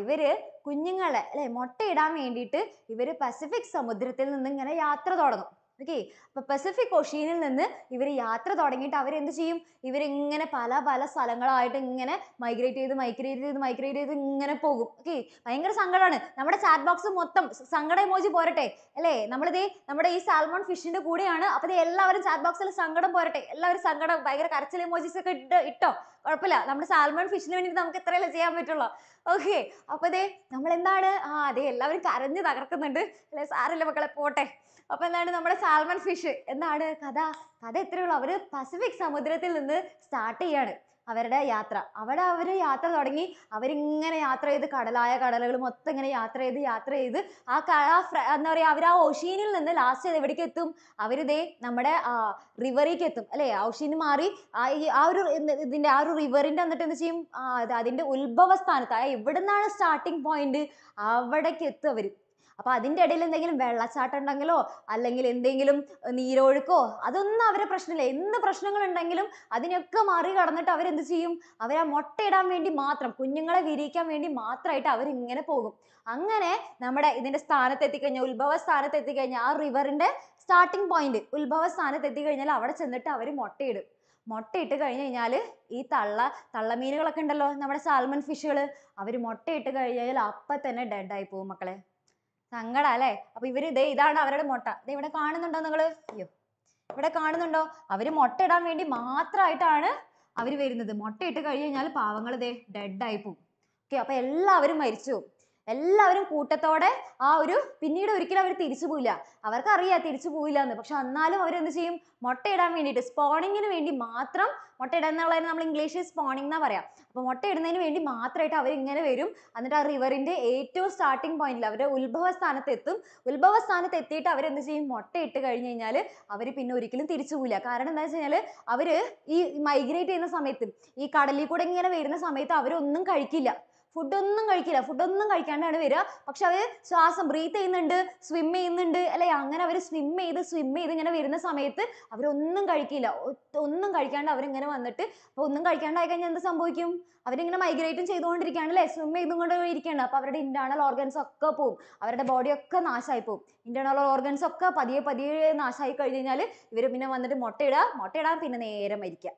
ഇവർ കുഞ്ഞുങ്ങളെ അല്ലേ മുട്ടയിടാൻ വേണ്ടിയിട്ട് ഇവർ പസഫിക് സമുദ്രത്തിൽ നിന്ന് ഇങ്ങനെ യാത്ര തുടങ്ങും. ഓക്കെ, അപ്പോൾ പസഫിക് ഓഷ്യനിൽ നിന്ന് ഇവർ യാത്ര തുടങ്ങിയിട്ട് അവരെന്ത് ചെയ്യും, ഇവരിങ്ങനെ പല പല സ്ഥലങ്ങളായിട്ട് ഇങ്ങനെ മൈഗ്രേറ്റ് ചെയ്ത് ഇങ്ങനെ പോകും. ഓക്കെ, ഭയങ്കര സങ്കടമാണ്. നമ്മുടെ ചാറ്റ് ബോക്സ് മൊത്തം സങ്കട ഇമോജി പോരട്ടെ അല്ലേ, നമ്മുടെ ഈ സാൽമോൺ ഫിഷിൻ്റെ കൂടെയാണ്. അപ്പോൾ ഇത് എല്ലാവരും ചാറ്റ് ബോക്സിൽ സങ്കടം പോരട്ടെ, എല്ലാവരും സങ്കടം ഭയങ്കര കരച്ചിൽ ഇമോജീസ് ഒക്കെ ഇട്ടോ, കുഴപ്പമില്ല. നമ്മുടെ സാൽമോൺ ഫിഷിന് വേണ്ടിയിട്ട് നമുക്ക് ഇത്രയല്ലേ ചെയ്യാൻ പറ്റുള്ളൂ. ഓക്കെ, അപ്പോൾ നമ്മളെന്താണ് എല്ലാവരും കരഞ്ഞ് തകർക്കുന്നുണ്ട് അല്ലേ, സാരല്ലേ മക്കളെ, പോട്ടെ. അപ്പോൾ എന്താണ് നമ്മുടെ സാൽമൺ ഫിഷ്, എന്താണ് കഥ എത്രയേ ഉള്ളൂ. അവർ പസഫിക് സമുദ്രത്തിൽ നിന്ന് സ്റ്റാർട്ട് ചെയ്യാണ് അവരുടെ യാത്ര. അവിടെ അവർ യാത്ര തുടങ്ങി, അവരിങ്ങനെ യാത്ര ചെയ്ത് കടലുകൾ മൊത്തം ഇങ്ങനെ യാത്ര ചെയ്ത് എന്താ പറയുക, അവർ ആ ഓഷ്യനിൽ നിന്ന് ലാസ്റ്റ് ചെയ്ത് എവിടേക്ക് എത്തും, അവരിതേ നമ്മുടെ റിവറിലേക്ക് എത്തും അല്ലേ. ഓഷ്യന് മാറി ആ ഒരു റിവറിൻ്റെ എന്നിട്ട് എന്ത് ചെയ്യും, അതിൻ്റെ ഉത്ഭവസ്ഥാനത്ത് എവിടെ നിന്നാണ് സ്റ്റാർട്ടിങ് പോയിന്റ് അവിടേക്ക് എത്തും അവർ. അപ്പോൾ അതിൻ്റെ ഇടയിൽ എന്തെങ്കിലും വെള്ളച്ചാട്ടം ഉണ്ടെങ്കിലോ അല്ലെങ്കിൽ എന്തെങ്കിലും നീരൊഴുക്കോ അതൊന്നും അവരെ പ്രശ്നമില്ല. എന്ത് പ്രശ്നങ്ങളുണ്ടെങ്കിലും അതിനൊക്കെ മറികടന്നിട്ട് അവരെന്ത് ചെയ്യും, അവരാ മുട്ടയിടാൻ വേണ്ടി മാത്രം, കുഞ്ഞുങ്ങളെ വിരിയിക്കാൻ വേണ്ടി മാത്രമായിട്ട് അവരിങ്ങനെ പോകും. അങ്ങനെ നമ്മുടെ ഇതിൻ്റെ സ്ഥാനത്തെത്തിക്കഴിഞ്ഞാൽ, ഉത്ഭവ സ്ഥാനത്തെത്തിക്കഴിഞ്ഞാൽ, ആ റിവറിൻ്റെ സ്റ്റാർട്ടിങ് പോയിന്റ് ഉത്ഭവ സ്ഥാനത്തെത്തിക്കഴിഞ്ഞാൽ അവിടെ ചെന്നിട്ട് അവർ മുട്ടയിടും. മുട്ടയിട്ട് കഴിഞ്ഞ് കഴിഞ്ഞാൽ ഈ തള്ളമീനുകളൊക്കെ ഉണ്ടല്ലോ നമ്മുടെ സാൽമൺ ഫിഷുകൾ, അവർ മുട്ടയിട്ട് കഴിഞ്ഞ് കഴിഞ്ഞാൽ അപ്പം തന്നെ ഡെഡായി പോകും മക്കളെ, സങ്കടം അല്ലേ. അപ്പൊ ഇതാണ് അവരുടെ മുട്ട. ഇവിടെ കാണുന്നുണ്ടോ നിങ്ങൾ, അയ്യോ ഇവിടെ കാണുന്നുണ്ടോ, അവര് മുട്ട ഇടാൻ വേണ്ടി മാത്രമായിട്ടാണ് അവര് വരുന്നത്. മുട്ടയിട്ട് കഴിഞ്ഞ് കഴിഞ്ഞാൽ പാവങ്ങൾ ഡെഡായി പോവും. ഓക്കെ, അപ്പൊ എല്ലാവരും മരിച്ചു, എല്ലാവരും കൂട്ടത്തോടെ. പിന്നീട് ഒരിക്കലും അവർ തിരിച്ചു പോവില്ല, അവർക്കറിയാം തിരിച്ചു പോവില്ല എന്ന്. പക്ഷെ എന്നാലും അവരെന്ത് ചെയ്യും, മുട്ടയിടാൻ വേണ്ടിയിട്ട് സ്പോണിങ്ങിന് വേണ്ടി മാത്രം, മുട്ടയിടാന്നുള്ളതിന് നമ്മൾ ഇംഗ്ലീഷിൽ സ്പോണിംഗ് എന്നാ പറയാം. അപ്പോൾ മുട്ടയിടുന്നതിന് വേണ്ടി മാത്രമായിട്ട് അവരിങ്ങനെ വരും. എന്നിട്ട് ആ റിവറിൻ്റെ ഏറ്റവും സ്റ്റാർട്ടിങ് പോയിന്റിൽ അവരുടെ ഉത്ഭവസ്ഥാനത്തെത്തും. ഉത്ഭവസ്ഥാനത്തെത്തിയിട്ട് അവരെന്ത് ചെയ്യും, മുട്ടയിട്ട് കഴിഞ്ഞ് കഴിഞ്ഞാൽ അവർ പിന്നെ ഒരിക്കലും തിരിച്ചു പോവില്ല. കാരണം എന്താ വെച്ച് കഴിഞ്ഞാൽ അവർ ഈ മൈഗ്രേറ്റ് ചെയ്യുന്ന സമയത്ത്, ഈ കടലിൽ കൂടെ ഇങ്ങനെ വരുന്ന സമയത്ത് അവരൊന്നും കഴിക്കില്ല, ഫുഡൊന്നും കഴിക്കാണ്ടാണ് വരിക. പക്ഷെ അവർ ശ്വാസം ബ്രീത്ത് ചെയ്യുന്നുണ്ട്, സ്വിം ചെയ്യുന്നുണ്ട് അല്ലേ. അങ്ങനെ അവർ സ്വിം ചെയ്ത് ഇങ്ങനെ വരുന്ന സമയത്ത് അവരൊന്നും കഴിക്കില്ല, ഒന്നും കഴിക്കാണ്ട് അവരിങ്ങനെ വന്നിട്ട്. അപ്പോൾ ഒന്നും കഴിക്കാണ്ടായി കഴിഞ്ഞാൽ എന്ത് സംഭവിക്കും, അവരിങ്ങനെ മൈഗ്രേറ്റും ചെയ്തുകൊണ്ടിരിക്കുകയാണ് അല്ലേ, സ്വിം ചെയ്തുകൊണ്ട് ഇരിക്കുകയാണ്. അപ്പോൾ അവരുടെ ഇൻറ്റേർണൽ ഓർഗൻസ് ഒക്കെ പോവും, അവരുടെ ബോഡിയൊക്കെ നാശമായി പോവും. ഇൻറ്റേർണൽ ഓർഗൻസ് ഒക്കെ പതിയെ നാശമായി കഴിഞ്ഞ് കഴിഞ്ഞാൽ ഇവർ പിന്നെ വന്നിട്ട് മുട്ടയിടാൻ പിന്നെ നേരെ മരിക്കുക.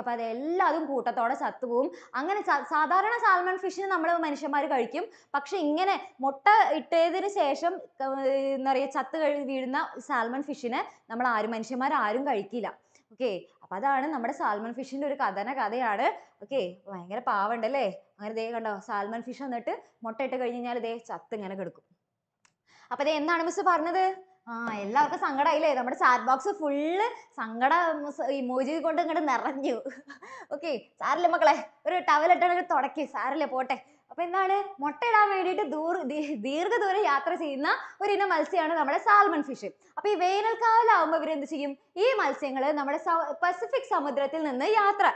അപ്പോൾ അതെല്ലാതും കൂട്ടത്തോടെ ചത്തുപോകും. അങ്ങനെ സാധാരണ സാൽമൺ ഫിഷിന് നമ്മൾ മനുഷ്യന്മാർ കഴിക്കും. പക്ഷെ ഇങ്ങനെ മുട്ട ഇട്ടതിന് ശേഷം എന്താ പറയുക, വീഴുന്ന സാൽമൺ ഫിഷിനെ നമ്മൾ മനുഷ്യന്മാരാരും കഴിക്കില്ല. ഓക്കെ, അപ്പം അതാണ് നമ്മുടെ സാൽമൺ ഫിഷിൻ്റെ ഒരു കഥയാണ്. ഓക്കെ, ഭയങ്കര പാവമുണ്ടല്ലേ. അങ്ങനെ കണ്ടോ, സാൽമൺ ഫിഷ് എന്നിട്ട് മുട്ടയിട്ട് കഴിഞ്ഞ് കഴിഞ്ഞാൽ ചത്ത് ഇങ്ങനെ കിടക്കും. അപ്പോൾ എന്താണ് മിസ് പറഞ്ഞത്, എല്ലാവർക്കും സങ്കടമായില്ലേ? നമ്മുടെ ചാറ്റ് ബോക്സ് ഫുള്ള് സങ്കട ഇമോജി കൊണ്ട് ഇങ്ങോട്ട് നിറഞ്ഞു. ഓക്കെ സാറില്ല മക്കളെ, ഒരു ടവലിട്ടാണ് തുടക്കി. സാറില്ല പോട്ടെ. അപ്പൊ എന്താണ്, മുട്ടയിടാൻ വേണ്ടിയിട്ട് ദീർഘദൂര യാത്ര ചെയ്യുന്ന ഒരു ഇനം മത്സ്യമാണ് നമ്മുടെ സാൽമൺ ഫിഷ്. അപ്പൊ ഈ വേനൽക്കാലാവുമ്പോൾ ഇവരെന്ത് ചെയ്യും? ഈ മത്സ്യങ്ങൾ നമ്മുടെ പസഫിക് സമുദ്രത്തിൽ നിന്ന് യാത്ര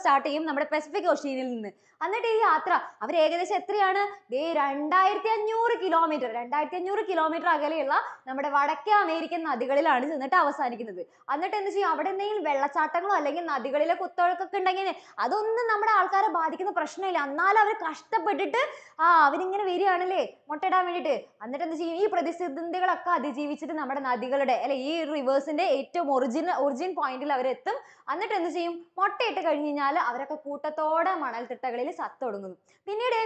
സ്റ്റാർട്ട് ചെയ്യും, നമ്മുടെ പസഫിക് ഓഷ്യനിൽ നിന്ന്. എന്നിട്ട് ഈ യാത്ര അവർ ഏകദേശം എത്രയാണ്? 2500 കിലോമീറ്റർ 2500 കിലോമീറ്റർ അകലെയുള്ള നമ്മുടെ വടക്കേ അമേരിക്കൻ നദികളിലാണ് ചെന്നിട്ട് അവസാനിക്കുന്നത്. എന്നിട്ട് എന്ത് ചെയ്യും? അവിടെ എന്തെങ്കിലും വെള്ളച്ചാട്ടങ്ങളോ അല്ലെങ്കിൽ നദികളിലെ കുത്തൊഴുക്കൊക്കെ ഉണ്ടെങ്കിൽ അതൊന്നും നമ്മുടെ ആൾക്കാരെ ബാധിക്കുന്ന പ്രശ്നമില്ല. എന്നാലും അവർ കഷ്ടപ്പെട്ടിട്ട് അവരിങ്ങനെ വരികയാണല്ലേ മുട്ടയിടാൻ വേണ്ടിയിട്ട്. എന്നിട്ട് എന്ത് ചെയ്യും? ഈ പ്രതിസന്ധികളൊക്കെ അതിജീവിച്ചിട്ട് നമ്മുടെ നദികളുടെ അല്ലെ ഈ റിവേഴ്സിന്റെ ഏറ്റവും ഒറിജിൻ പോയിന്റിൽ അവരെത്തും. എന്നിട്ട് എന്ത് ചെയ്യും? മുട്ടയിട്ട് കഴിഞ്ഞ് കഴിഞ്ഞാൽ അവരൊക്കെ കൂട്ടത്തോടെ മണൽത്തിട്ടകളിൽ സത്തൊടുങ്ങും. പിന്നീട്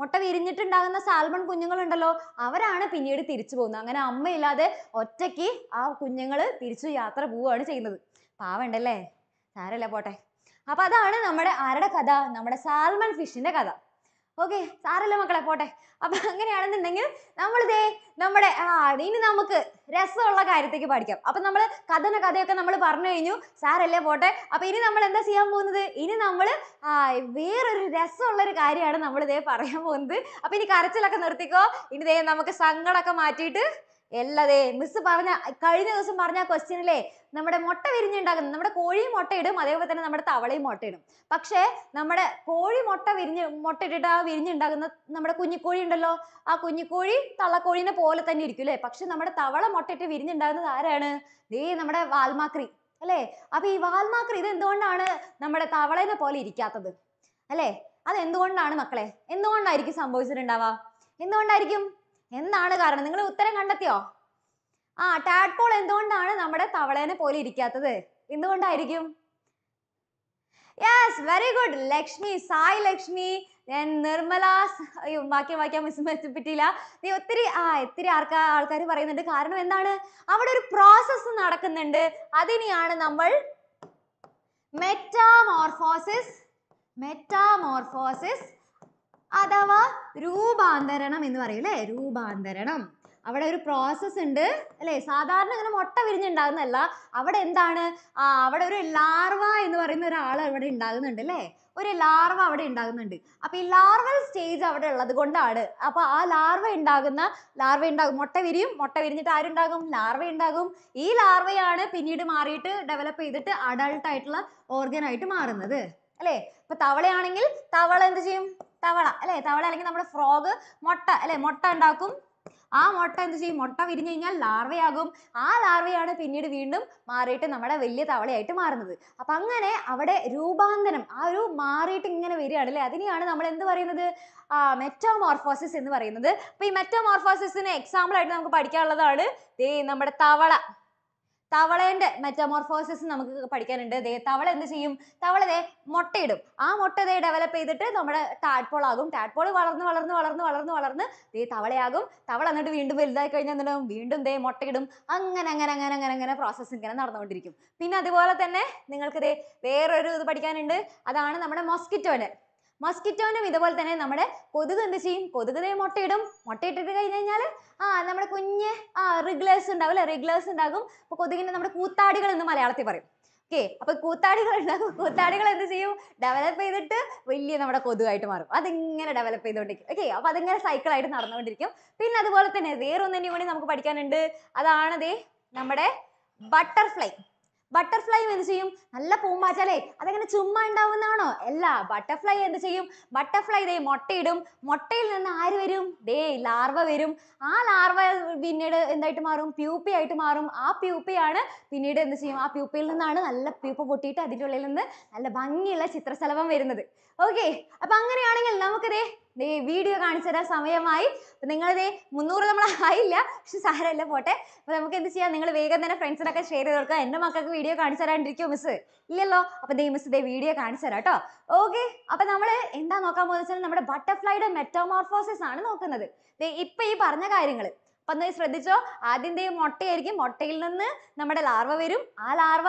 മുട്ട വിരിഞ്ഞിട്ടുണ്ടാകുന്ന സാൽമൺ കുഞ്ഞുങ്ങളുണ്ടല്ലോ, അവരാണ് പിന്നീട് തിരിച്ചു പോകുന്നത്. അങ്ങനെ അമ്മയില്ലാതെ ഒറ്റയ്ക്ക് ആ കുഞ്ഞുങ്ങൾ തിരിച്ചു യാത്ര പോവുകയാണ് ചെയ്യുന്നത്. പാവണ്ടല്ലേ? സാരല്ലേ പോട്ടെ. അപ്പൊ അതാണ് നമ്മുടെ ആരുടെ കഥ? നമ്മുടെ സാൽമൺ ഫിഷിന്റെ കഥ. ഓക്കെ സാരല്ലേ മക്കളെ പോട്ടെ. അപ്പൊ അങ്ങനെയാണെന്നുണ്ടെങ്കിൽ നമ്മളിതേ നമ്മുടെ ഇനി നമുക്ക് രസമുള്ള കാര്യത്തേക്ക് പഠിക്കാം. അപ്പൊ നമ്മള് കഥയൊക്കെ നമ്മൾ പറഞ്ഞു കഴിഞ്ഞു. സാരല്ലേ പോട്ടെ. അപ്പൊ ഇനി നമ്മൾ എന്താ ചെയ്യാൻ പോകുന്നത്? ഇനി നമ്മള് വേറൊരു രസമുള്ളൊരു കാര്യമാണ് നമ്മളിതേ പറയാൻ പോകുന്നത്. അപ്പൊ ഇനി കരച്ചിലൊക്കെ നിർത്തിക്കോ. ഇനി ദേ നമുക്ക് സങ്കടമൊക്കെ മാറ്റിയിട്ട് എല്ലാതേ മിസ് പറഞ്ഞ കഴിഞ്ഞ ദിവസം പറഞ്ഞ ക്വസ്റ്റ്യനിലെ നമ്മുടെ മുട്ട വിരിഞ്ഞുണ്ടാകുന്ന നമ്മുടെ കോഴിയും മുട്ടയിടും, അതേപോലെ തന്നെ നമ്മുടെ തവളയും മുട്ടയിടും. പക്ഷേ നമ്മുടെ കോഴി മുട്ടയിട്ടിട്ട് ആ വിരിഞ്ഞുണ്ടാകുന്ന നമ്മുടെ കുഞ്ഞിക്കോഴി ഉണ്ടല്ലോ, ആ കുഞ്ഞിക്കോഴി തള്ളക്കോഴീനെ പോലെ തന്നെ ഇരിക്കും അല്ലേ? പക്ഷെ നമ്മുടെ തവള മുട്ടയിട്ട് വിരിഞ്ഞുണ്ടാകുന്നത് ആരാണ്? നമ്മുടെ വാൽമാക്രി അല്ലേ? അപ്പൊ ഈ വാൽമാക്രി ഇത് എന്തുകൊണ്ടാണ് നമ്മുടെ തവളേനെ പോലെ ഇരിക്കാത്തത് അല്ലേ? അതെന്തുകൊണ്ടാണ് മക്കളെ? എന്തുകൊണ്ടായിരിക്കും സംഭവിച്ചിട്ടുണ്ടാവാ? എന്തുകൊണ്ടായിരിക്കും? എന്താണ് കാരണം? നിങ്ങൾ ഉത്തരം കണ്ടെത്തിയോ? ടാഡ്പോൾ എന്തുകൊണ്ടാണ് നമ്മുടെ തവളേനെ പോലെ ഇരിക്കാത്തത്? എന്തുകൊണ്ടായിരിക്കും? Yes, very good Lakshmi, Sai Lakshmi, ഞാൻ നിർമ്മല. വാക്യം മിസ് പറ്റിയില്ല. നീ ഒത്തിരി ആൾക്കാർ പറയുന്നുണ്ട്. കാരണം എന്താണ്? അവിടെ ഒരു പ്രോസസ്സ് നടക്കുന്നുണ്ട്. അതിനെയാണ് നമ്മൾ മെറ്റാമോർഫോസിസ് അഥവാ രൂപാന്തരണം എന്ന് പറയും അല്ലേ? രൂപാന്തരണം. അവിടെ ഒരു പ്രോസസ് ഉണ്ട് അല്ലേ? സാധാരണ ഇങ്ങനെ മുട്ട വിരിഞ്ഞുണ്ടാകുന്നതല്ല. അവിടെ എന്താണ്? അവിടെ ഒരു ലാർവ എന്ന് പറയുന്ന ഒരാൾ അവിടെ ഉണ്ടാകുന്നുണ്ട് അല്ലേ? ഒരു ലാർവ അവിടെ ഉണ്ടാകുന്നുണ്ട്. അപ്പൊ ഈ ലാർവൽ സ്റ്റേജ് അവിടെ ഉള്ളത് കൊണ്ടാണ്. അപ്പൊ ആ ലാർവ ഉണ്ടാകും, മുട്ട വിരിഞ്ഞിട്ട് ആരുണ്ടാകും? ലാർവ ഉണ്ടാകും. ഈ ലാർവയാണ് പിന്നീട് മാറിയിട്ട് ഡെവലപ്പ് ചെയ്തിട്ട് അഡൾട്ട് ആയിട്ടുള്ള ഓർഗൻ ആയിട്ട് മാറുന്നത് അല്ലേ? ഇപ്പൊ തവളയാണെങ്കിൽ തവള എന്ത് ചെയ്യും? തവള അല്ലെങ്കിൽ നമ്മുടെ ഫ്രോഗ് മുട്ട ഉണ്ടാക്കും. ആ മുട്ട എന്ത് ചെയ്യും? മുട്ട വിരിഞ്ഞു കഴിഞ്ഞാൽ ലാർവയാകും. ആ ലാർവയാണ് പിന്നീട് വീണ്ടും മാറിയിട്ട് നമ്മുടെ വലിയ തവളയായിട്ട് മാറുന്നത്. അപ്പൊ അങ്ങനെ അവിടെ രൂപാന്തരം ആ ഒരു മാറിയിട്ട് ഇങ്ങനെ വരികയാണ് അല്ലേ? അതിനെയാണ് നമ്മൾ എന്ത് പറയുന്നത്? മെറ്റാമോർഫോസിസ് എന്ന് പറയുന്നത്. അപ്പൊ ഈ മെറ്റാമോർഫോസിസിന് എക്സാമ്പിൾ ആയിട്ട് നമുക്ക് പഠിക്കാനുള്ളതാണ് നമ്മുടെ തവളേന്റെ മെറ്റാമോർഫോസിസ് നമുക്ക് പഠിക്കാനുണ്ട്. തവള എന്ത് ചെയ്യും? തവള മുട്ടയിടും. ആ മുട്ട ഡെവലപ്പ് ചെയ്തിട്ട് നമ്മുടെ ടാഡ്പോൾ ആകും. ടാഡ്പോൾ വളർന്ന് വളർന്ന് വളർന്ന് വളർന്ന് വളർന്ന് തവളയാകും. തവള എന്നിട്ട് വീണ്ടും വലുതായി കഴിഞ്ഞാൽ എന്നിട്ടും വീണ്ടും മുട്ടയിടും. അങ്ങനെ പ്രോസസ്സ് ഇങ്ങനെ നടന്നുകൊണ്ടിരിക്കും. പിന്നെ അതുപോലെ തന്നെ നിങ്ങൾക്ക് വേറൊരു ഇത് പഠിക്കാനുണ്ട്. അതാണ് നമ്മുടെ മസ്കിറ്റോനും ഇതുപോലെ തന്നെ നമ്മുടെ കൊതുക് എന്ത് ചെയ്യും? കൊതുകിനെ മുട്ടയിടും. മുട്ടയിട്ടിട്ട് കഴിഞ്ഞ് കഴിഞ്ഞാൽ നമ്മുടെ കുഞ്ഞ് റിഗ്ലേഴ്സ് ഉണ്ടാവും അല്ലെ? റിഗ്ലേഴ്സ് ഉണ്ടാകും. അപ്പൊ കൊതുകിന്റെ നമ്മുടെ കൂത്താടികൾ എന്ന് മലയാളത്തിൽ പറയും. ഓക്കെ, അപ്പൊ കൂത്താടികൾ ഉണ്ടാകും. കൂത്താടികൾ എന്ത് ചെയ്യും? ഡെവലപ്പ് ചെയ്തിട്ട് വലിയ നമ്മുടെ കൊതുകായിട്ട് മാറും. അതിങ്ങനെ ഡെവലപ്പ് ചെയ്തുകൊണ്ടിരിക്കും. ഓക്കെ, അപ്പൊ അതിങ്ങനെ സൈക്കിളായിട്ട് നടന്നുകൊണ്ടിരിക്കും. പിന്നെ അതുപോലെ തന്നെ വേറൊന്നിനു കൂടി നമുക്ക് പഠിക്കാനുണ്ട്. അതാണ് നമ്മുടെ ബട്ടർഫ്ലൈ. ബട്ടർഫ്ലൈ എന്ത് ചെയ്യും? നല്ല പൂമ്പാറ്റല്ലേ? അതങ്ങനെ ചുമ്മാ ഉണ്ടാവുന്നതാണോ? അല്ല, ബട്ടർഫ്ലൈ എന്ത് ചെയ്യും? ബട്ടർഫ്ലൈ മുട്ടയിടും. മുട്ടയിൽ നിന്ന് ആര് വരും? ലാർവ വരും. ആ ലാർവ പിന്നീട് എന്തായിട്ട് മാറും? പ്യൂപ്പയായിട്ട് മാറും. ആ പ്യൂപ്പയാണ് പിന്നീട് എന്ത് ചെയ്യും? ആ പ്യൂപ്പയിൽ നിന്നാണ് നല്ല പ്യൂപ്പ പൊട്ടിയിട്ട് അതിൻ്റെ ഉള്ളിൽ നിന്ന് നല്ല ഭംഗിയുള്ള ചിത്രശലഭം വരുന്നത്. ഓക്കെ, അപ്പൊ അങ്ങനെയാണെങ്കിൽ നമുക്കിതേ വീഡിയോ കാണിച്ചു തരാൻ സമയമായി. അപ്പൊ നിങ്ങളിതേ 300 നമ്മളായില്ല, പക്ഷെ സാരമല്ല പോട്ടെ. അപ്പൊ നമുക്ക് എന്ത് ചെയ്യാം? നിങ്ങൾ വേഗം തന്നെ ഫ്രണ്ട്സിനൊക്കെ ഷെയർ ചെയ്ത് കൊടുക്കുക. എന്റെ മക്കൾക്ക് വീഡിയോ കാണിച്ചു തരാണ്ടിരിക്കോ മിസ്? ഇല്ലല്ലോ. അപ്പൊ മിസ് വീഡിയോ കാണിച്ചു തരാം കേട്ടോ. ഓക്കെ, അപ്പൊ നമ്മള് എന്താ നോക്കാൻ പോകുന്ന വെച്ചാൽ നമ്മുടെ ബട്ടർഫ്ലൈയുടെ മെറ്റാമോർഫോസിസ് ആണ് നോക്കുന്നത്. ഇപ്പൊ ഈ പറഞ്ഞ കാര്യങ്ങൾ അപ്പൊ ഒന്ന് ശ്രദ്ധിച്ചോ. ആദ്യം മുട്ടയായിരിക്കും. മുട്ടയിൽ നിന്ന് നമ്മുടെ ലാർവ വരും. ആ ലാർവ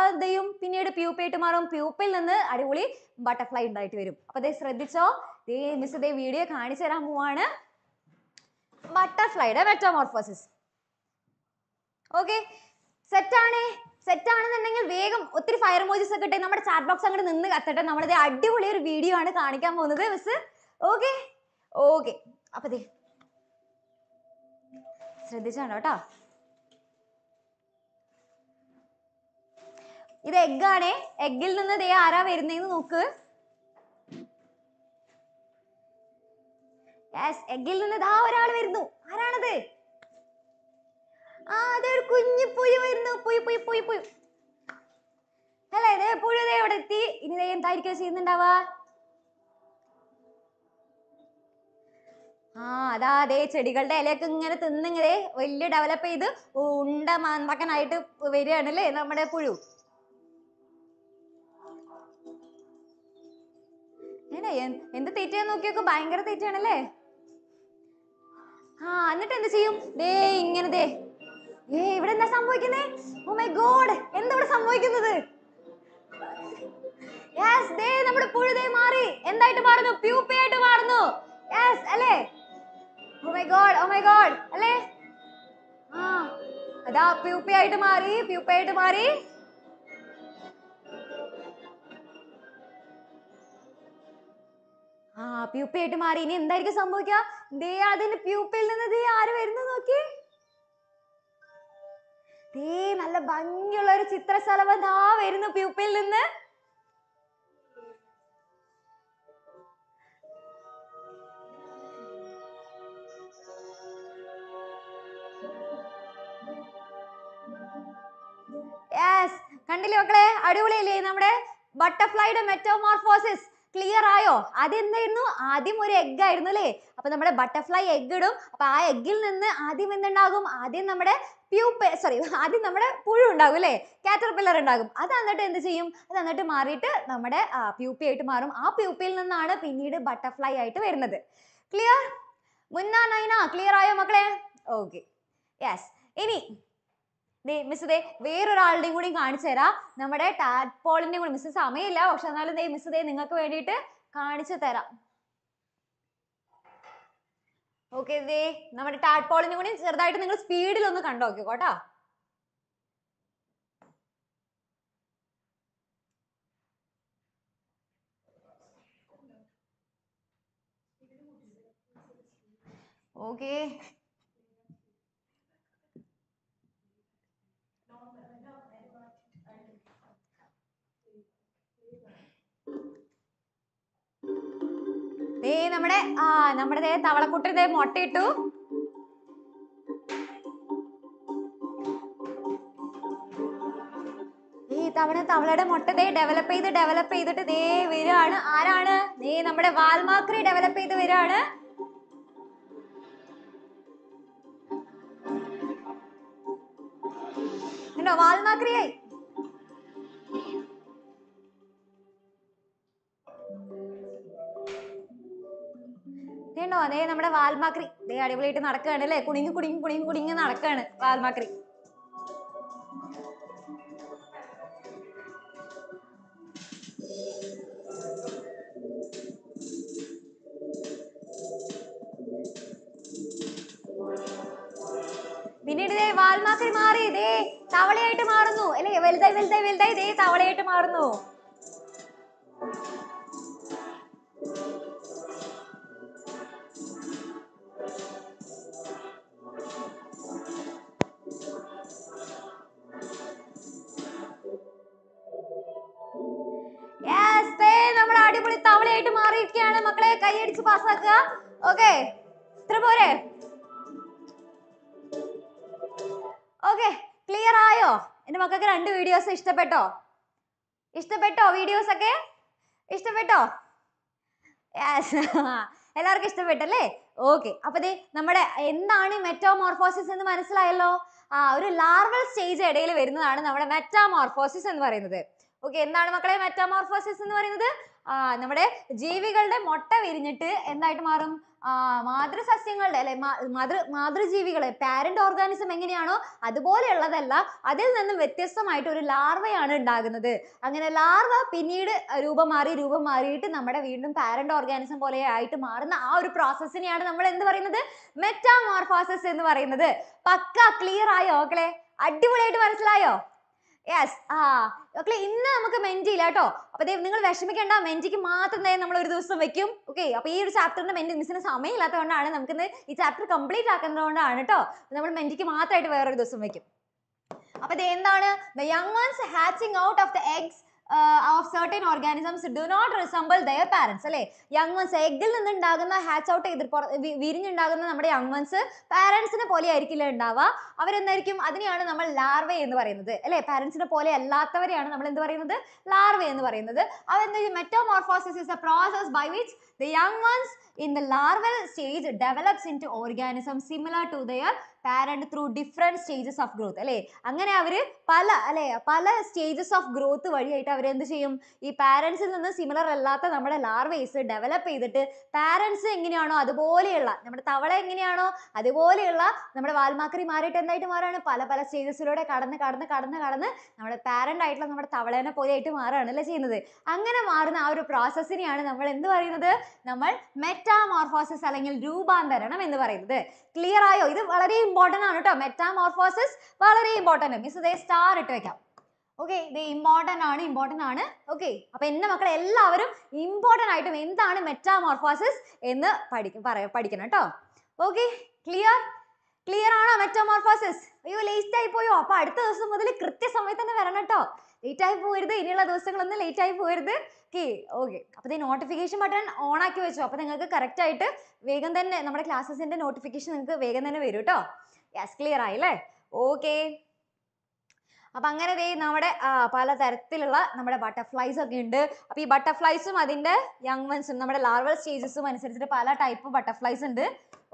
പിന്നീട് പ്യൂപ്പയായിട്ട് മാറും. പ്യൂപ്പയിൽ നിന്ന് അടിപൊളി ബട്ടർഫ്ലൈ ഉണ്ടായിട്ട് വരും. അപ്പൊ ശ്രദ്ധിച്ചോ, മിസ് വീഡിയോ കാണിച്ചു തരാൻ പോവാണ് ബട്ടർഫ്ലൈയുടെ metamorphosis. Okay? Set on set on the fire emojis. We will see chat box. We will see video. Okay? Okay. This is egg. Egg is the yes, egg is the egg. Ah, there Kunyi Puyu. Hello there, Puyu there. In the entire case, isn't that? Ah, that's a difficult day. Will you develop either? Undaman, what can I do? Very early, no matter Puyu. In the theatre, no kick banker theatre. Ah, and the same day in a day. Hey, what is the Samboy? Oh my god, end of Samboy. Yes, they number Puru de Mari, end that tomorrow, pupae tomorrow. Yes, Ale. Oh my god, Ale. Ah, the pupae to Mari, pupae to Mari. Ah, pupae to Mari, in that is Samboya. They are then a pupil and they are very okay. Hey, my love, Chitra Salavada, where in the pupil in there? Yes, continue. Adulay, number butterfly metamorphosis. Clear ayo. Adin there no Adimur egg in the lay. Upon the butterfly egg, pie egg in the Adim in the Nagum, Adin numbered. Pupa, sorry, that is our purundagule, caterpillar undagum. That's another endu cheyum. That's another maarite nammade pupa aayittu maarum. Aa pupil ninnana pinnide butterfly aayittu varunathu. Clear? Munna Naina, clear aayo makkale? Okay. Yes. Ini Miss Day, where are all the good in Kanchera? Namade tadpole ne kudu Miss Samila, Okshanala Day, Miss Day, Ningaka edit, Kanchera. Okay, they number tadpole in the speed on the condo. Okay. Hey, number there, Tavala put it there, Motti too. Hey, Tavala Motta, they develop either today, Virana, Arana, they numbered a Valmakri, develop either Virana. You know, Valmakri. They numbered a Valmakri. They are debated in Arkan, a pudding in Arkan, Valmakri. We need a Valmakri Mari, they Tavale to Marno. Will they, they Tavale to Marno. Okay, Tripore. Okay, clear ayo. In the two videos, Ishtapeto videos again? Ishtapeto. Yes, hello, Ishtapeto. Okay, Apade, Namada, Endani metamorphosis in the Manasla, a larval stage a daily within the metamorphosis and were in the okay, Nanamaka metamorphosis in the were in the നമ്മുടെ ജീവികളുടെ മുട്ട വിരിഞ്ഞിട്ട് എന്തായിട്ട് മാറും മാതൃസസ്യങ്ങളുടെ അല്ലേ മാതൃജീവികളെ parent organism എങ്ങനെയാണോ അതുപോലെയുള്ളതല്ല അതിൽ നിന്നും വ്യത്യസ്തമായിട്ട് ഒരു ലാർവയാണ് ഉണ്ടാകുന്നത് അങ്ങനെ ലാർവ പിന്നീട് രൂപം മാറിയിട്ട് നമ്മുടെ വീണ്ടും പാരന്റ് ഓർഗാനിസം പോലെ ആയിട്ട് മാറുന്ന ആ ഒരു പ്രോസസ്സിനെയാണ് നമ്മൾ എന്ത് പറയുന്നത് മെറ്റാമോർഫോസിസ് എന്ന് പറയുന്നത് പക്ക ക്ലിയർ ആയോ ഓക്കേ അടിപൊളിയായിട്ട് മനസ്സിലായോ? യെസ്, ആ ഓക്കെ. ഇന്ന് നമുക്ക് മെൻറ്റി ഇല്ല കേട്ടോ. അപ്പോൾ നിങ്ങൾ വിഷമിക്കേണ്ട, മെൻറ്റിക്ക് മാത്രം തന്നെ നമ്മൾ ഒരു ദിവസം വെക്കും. ഓക്കെ, അപ്പോൾ ഈ ഒരു ചാപ്റ്ററിൻ്റെ മെൻറ്റി മിസ്സിന് സമയമില്ലാത്തത് കൊണ്ടാണ് നമുക്കിന്ന് ഈ ചാപ്റ്റർ കംപ്ലീറ്റ് ആക്കുന്നത് കൊണ്ടാണ് കേട്ടോ. നമ്മൾ മെൻറ്റിക്ക് മാത്രമായിട്ട് വേറൊരു ദിവസം വെക്കും. അപ്പോൾ ഇത് എന്താണ്? The young ones hatching out of the eggs of certain organisms do not resemble their parents. അല്ലേ, യങ് വൺസ് എഗ്ഗിൽ നിന്നുണ്ടാകുന്ന ഹാച്ച് ഔട്ട് വിരിഞ്ഞുണ്ടാകുന്ന നമ്മുടെ യങ് വൺസ് പാരൻസിനെ പോലെ ആയിരിക്കില്ല ഉണ്ടാവുക. അവരെന്തായിരിക്കും? അതിനെയാണ് നമ്മൾ ലാർവേ എന്ന് പറയുന്നത്. അല്ലേ, പാരൻസിനെ പോലെ അല്ലാത്തവരെയാണ് നമ്മൾ എന്ത് പറയുന്നത്? ലാർവേ എന്ന് പറയുന്നത്. അവരെന്താ? മെറ്റോമോർഫോസിസ് is a process by which the young ones in the larval stage develops into organisms similar to their parent through different stages of growth. അല്ലേ, അങ്ങനെ അവർ പല സ്റ്റേജസ് ഓഫ് ഗ്രോത്ത് വഴിയായിട്ട് അവരെന്ത് ചെയ്യും? ഈ പാരൻസിൽ നിന്ന് സിമിലർ അല്ലാത്ത നമ്മുടെ ലാർവേസ് ഡെവലപ്പ് ചെയ്തിട്ട് പാരൻസ് എങ്ങനെയാണോ അതുപോലെയുള്ള നമ്മുടെ തവള എങ്ങനെയാണോ അതുപോലെയുള്ള നമ്മുടെ വാൽമാക്രിമാരായിട്ട് എന്തായിട്ട് മാറുകയാണ്? പല പല സ്റ്റേജസിലൂടെ കടന്ന് നമ്മുടെ പാരൻ്റ് ആയിട്ടുള്ള നമ്മുടെ തവളേനെ പോലെയായിട്ട് മാറുകയാണ് അല്ലേ ചെയ്യുന്നത്. അങ്ങനെ മാറുന്ന ആ ഒരു പ്രോസസ്സിനെയാണ് നമ്മൾ എന്ത് പറയുന്നത്? നമ്മൾ മെറ്റാമോർഫോസിസ് അല്ലെങ്കിൽ രൂപാന്തരണം എന്ന് പറയുന്നത്. ക്ലിയർ ആയോ? ഇത് വളരെ ഇമ്പോർട്ടൻ്റ് ആണ് കേട്ടോ. മെറ്റാമോർഫോസിസ് വളരെ ഇമ്പോർട്ടൻ്റ്. മിസ് ദേ സ്റ്റാർ ഇട്ട് വെക്കാം. ഓക്കെ, ഇത് ഇമ്പോർട്ടൻ്റ് ആണ്. ഓക്കെ, അപ്പോൾ എൻ്റെ മക്കളെ എല്ലാവരും ഇമ്പോർട്ടൻ്റ് ആയിട്ടും എന്താണ് മെറ്റാമോർഫോസിസ് എന്ന് പഠിക്കണം കേട്ടോ. ഓക്കെ, ക്ലിയർ ആണോ മെറ്റാമോർഫോസിസ്? അയ്യോ, ലേറ്റ് ആയി പോയോ? അപ്പോൾ അടുത്ത ദിവസം മുതൽ കൃത്യസമയത്ത് തന്നെ വരണം കേട്ടോ. ലേറ്റ് ആയി പോകരുത്, ഇനിയുള്ള ദിവസങ്ങളൊന്നും ലേറ്റ് ആയി പോകരുത്. ഓക്കെ, അപ്പോൾ ഈ നോട്ടിഫിക്കേഷൻ ബട്ടൺ ഓൺ ആക്കി വെച്ചു. അപ്പോൾ നിങ്ങൾക്ക് കറക്റ്റായിട്ട് വേഗം തന്നെ നമ്മുടെ ക്ലാസ്സസിൻ്റെ നോട്ടിഫിക്കേഷൻ നിങ്ങൾക്ക് വേഗം തന്നെ വരും കേട്ടോ. യെസ്, ക്ലിയർ ആയില്ലേ? ഓക്കെ, അപ്പം അങ്ങനെ ദേ നമ്മുടെ പലതരത്തിലുള്ള നമ്മുടെ ബട്ടർഫ്ലൈസ് ഒക്കെ ഉണ്ട്. അപ്പോൾ ഈ ബട്ടർഫ്ലൈസും അതിൻ്റെ യങ് വൺസും നമ്മുടെ ലാർവൽ സ്റ്റേജസും അനുസരിച്ചിട്ട് പല ടൈപ്പ് ബട്ടർഫ്ലൈസ് ഉണ്ട്.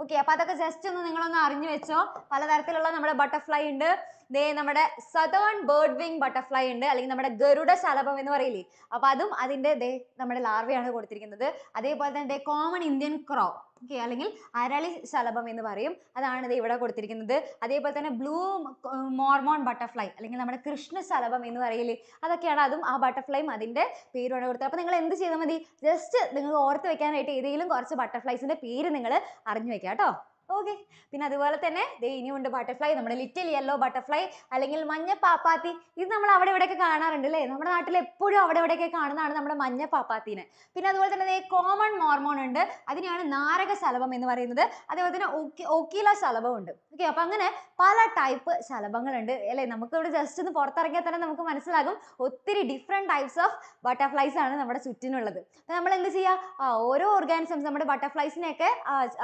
ഓക്കെ, അപ്പോൾ അതൊക്കെ ജസ്റ്റ് ഒന്ന് നിങ്ങളൊന്ന് അറിഞ്ഞു വെച്ചോ. പലതരത്തിലുള്ള നമ്മുടെ ബട്ടർഫ്ലൈ ഉണ്ട്. ദേ നമ്മുടെ സതേൺ ബേർഡ് വിങ് ബട്ടർഫ്ലൈ ഉണ്ട്, അല്ലെങ്കിൽ നമ്മുടെ ഗരുഡ ശലഭം എന്ന് പറയില്ലേ, അപ്പോൾ അതും അതിൻ്റെ ദേ നമ്മുടെ ലാർവയാണ് കൊടുത്തിരിക്കുന്നത്. അതേപോലെ തന്നെ ദേ കോമൺ ഇന്ത്യൻ ക്രോ, ഓക്കെ, അല്ലെങ്കിൽ അരളി ശലഭം എന്ന് പറയും, അതാണ് ഇത് ഇവിടെ കൊടുത്തിരിക്കുന്നത്. അതേപോലെ തന്നെ ബ്ലൂ മോർമോൺ ബട്ടർഫ്ലൈ അല്ലെങ്കിൽ നമ്മുടെ കൃഷ്ണ ശലഭം എന്ന് പറയില്ലേ, അതൊക്കെയാണ്. അതും ആ ബട്ടർഫ്ലൈയും അതിൻ്റെ പേരുമാണ് കൊടുത്തത്. അപ്പോൾ നിങ്ങൾ എന്ത് ചെയ്താൽ മതി? ജസ്റ്റ് നിങ്ങൾ ഓർത്ത് വെക്കാനായിട്ട് ഏതെങ്കിലും കുറച്ച് ബട്ടർഫ്ലൈസിൻ്റെ പേര് നിങ്ങൾ അറിഞ്ഞു വെക്കുക കേട്ടോ. ഓക്കെ, പിന്നെ അതുപോലെ തന്നെ ദേ ഇനിയുണ്ട് ബട്ടർഫ്ലൈ, നമ്മുടെ ലിറ്റിൽ യെല്ലോ ബട്ടർഫ്ലൈ അല്ലെങ്കിൽ മഞ്ഞ പാപ്പാത്തി. ഇത് നമ്മൾ അവിടെ ഇവിടെയൊക്കെ കാണാറുണ്ട് അല്ലേ, നമ്മുടെ നാട്ടിൽ എപ്പോഴും അവിടെ ഇവിടെയൊക്കെ കാണുന്നതാണ് നമ്മുടെ മഞ്ഞ പാപ്പാത്തിനെ. പിന്നെ അതുപോലെ തന്നെ ദേ കോമൺ മോർമോൺ ഉണ്ട്, അതിനെയാണ് നാരക ശലഭം എന്ന് പറയുന്നത്. അതേപോലെ തന്നെ ഓക്കില ശലഭം ഉണ്ട്. ഓക്കെ, അപ്പം അങ്ങനെ പല ടൈപ്പ് ശലഭങ്ങളുണ്ട് അല്ലേ. നമുക്കിവിടെ ജസ്റ്റ് ഒന്ന് പുറത്തിറങ്ങിയാൽ തന്നെ നമുക്ക് മനസ്സിലാകും ഒത്തിരി ഡിഫറെൻറ്റ് ടൈപ്സ് ഓഫ് ബട്ടർഫ്ലൈസ് ആണ് നമ്മുടെ ചുറ്റിനുള്ളത്. അപ്പം നമ്മൾ എന്ത് ചെയ്യുക? ഓരോ ഓർഗാനിസംസ് നമ്മുടെ ബട്ടർഫ്ലൈസിനെയൊക്കെ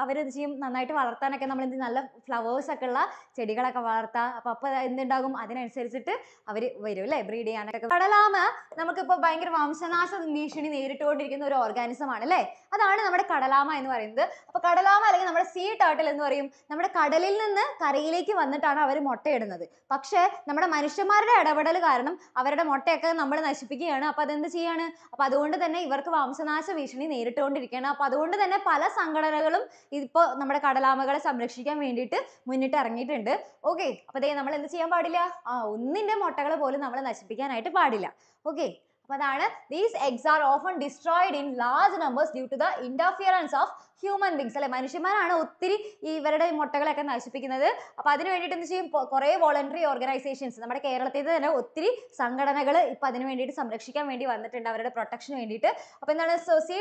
അവരെന്ത് ചെയ്യും? നന്നായിട്ട് വളർത്താനൊക്കെ നമ്മൾ എന്ത് നല്ല ഫ്ലവേഴ്സ് ഒക്കെ ഉള്ള ചെടികളൊക്കെ വളർത്താം. അപ്പോൾ എന്തുണ്ടാകും? അതിനനുസരിച്ചിട്ട് അവർ വരും അല്ലേ, ബ്രീഡ് ചെയ്യാനൊക്കെ. കടലാമ നമുക്കിപ്പോൾ ഭയങ്കര വംശനാശ ഭീഷണി നേരിട്ടുകൊണ്ടിരിക്കുന്ന ഒരു ഓർഗാനിസം ആണ് അല്ലേ, അതാണ് നമ്മുടെ കടലാമ എന്ന് പറയുന്നത്. അപ്പോൾ കടലാമ അല്ലെങ്കിൽ നമ്മുടെ സീ ടർട്ടിൽ എന്ന് പറയും. നമ്മുടെ കടലിൽ നിന്ന് കരയിലേക്ക് വന്നിട്ടാണ് അവർ മുട്ടയിടുന്നത്. പക്ഷേ നമ്മുടെ മനുഷ്യന്മാരുടെ ഇടപെടൽ കാരണം അവരുടെ മുട്ടയൊക്കെ നമ്മൾ നശിപ്പിക്കുകയാണ്. അപ്പോൾ അതെന്ത് ചെയ്യാണ്? അപ്പോൾ അതുകൊണ്ട് തന്നെ ഇവർക്ക് വംശനാശ ഭീഷണി നേരിട്ടുകൊണ്ടിരിക്കുകയാണ്. അപ്പോൾ അതുകൊണ്ട് തന്നെ പല സംഘടനകളും ഇപ്പോൾ നമ്മുടെ കടലാമ സംരക്ഷിക്കാൻ വേണ്ടിയിട്ട് മുന്നിട്ട് ഇറങ്ങിയിട്ടുണ്ട്. ഓക്കെ, അപ്പൊ ദേ നമ്മൾ എന്ത് ചെയ്യാൻ പാടില്ല? ഒന്നിന്റെ മുട്ടകളെ പോലും നമ്മൾ നശിപ്പിക്കാനായിട്ട് പാടില്ല. ഓക്കെ, അപ്പൊ അതാണ് these eggs are often destroyed in large numbers due to the interference of human beings. അല്ലെ, മനുഷ്യന്മാരാണ് ഒത്തിരി ഇവരുടെ മുട്ടകളൊക്കെ നശിപ്പിക്കുന്നത്. അപ്പോൾ അതിന് വേണ്ടിയിട്ട് എന്ത് ചെയ്യും? കുറേ വോളണ്ടറി ഓർഗനൈസേഷൻസ് നമ്മുടെ കേരളത്തിൽ തന്നെ ഒത്തിരി സംഘടനകൾ ഇപ്പോൾ അതിന് വേണ്ടിയിട്ട് സംരക്ഷിക്കാൻ വേണ്ടി വന്നിട്ടുണ്ട് അവരുടെ പ്രൊട്ടക്ഷന് വേണ്ടിയിട്ട്. അപ്പോൾ എന്താണ്? Sea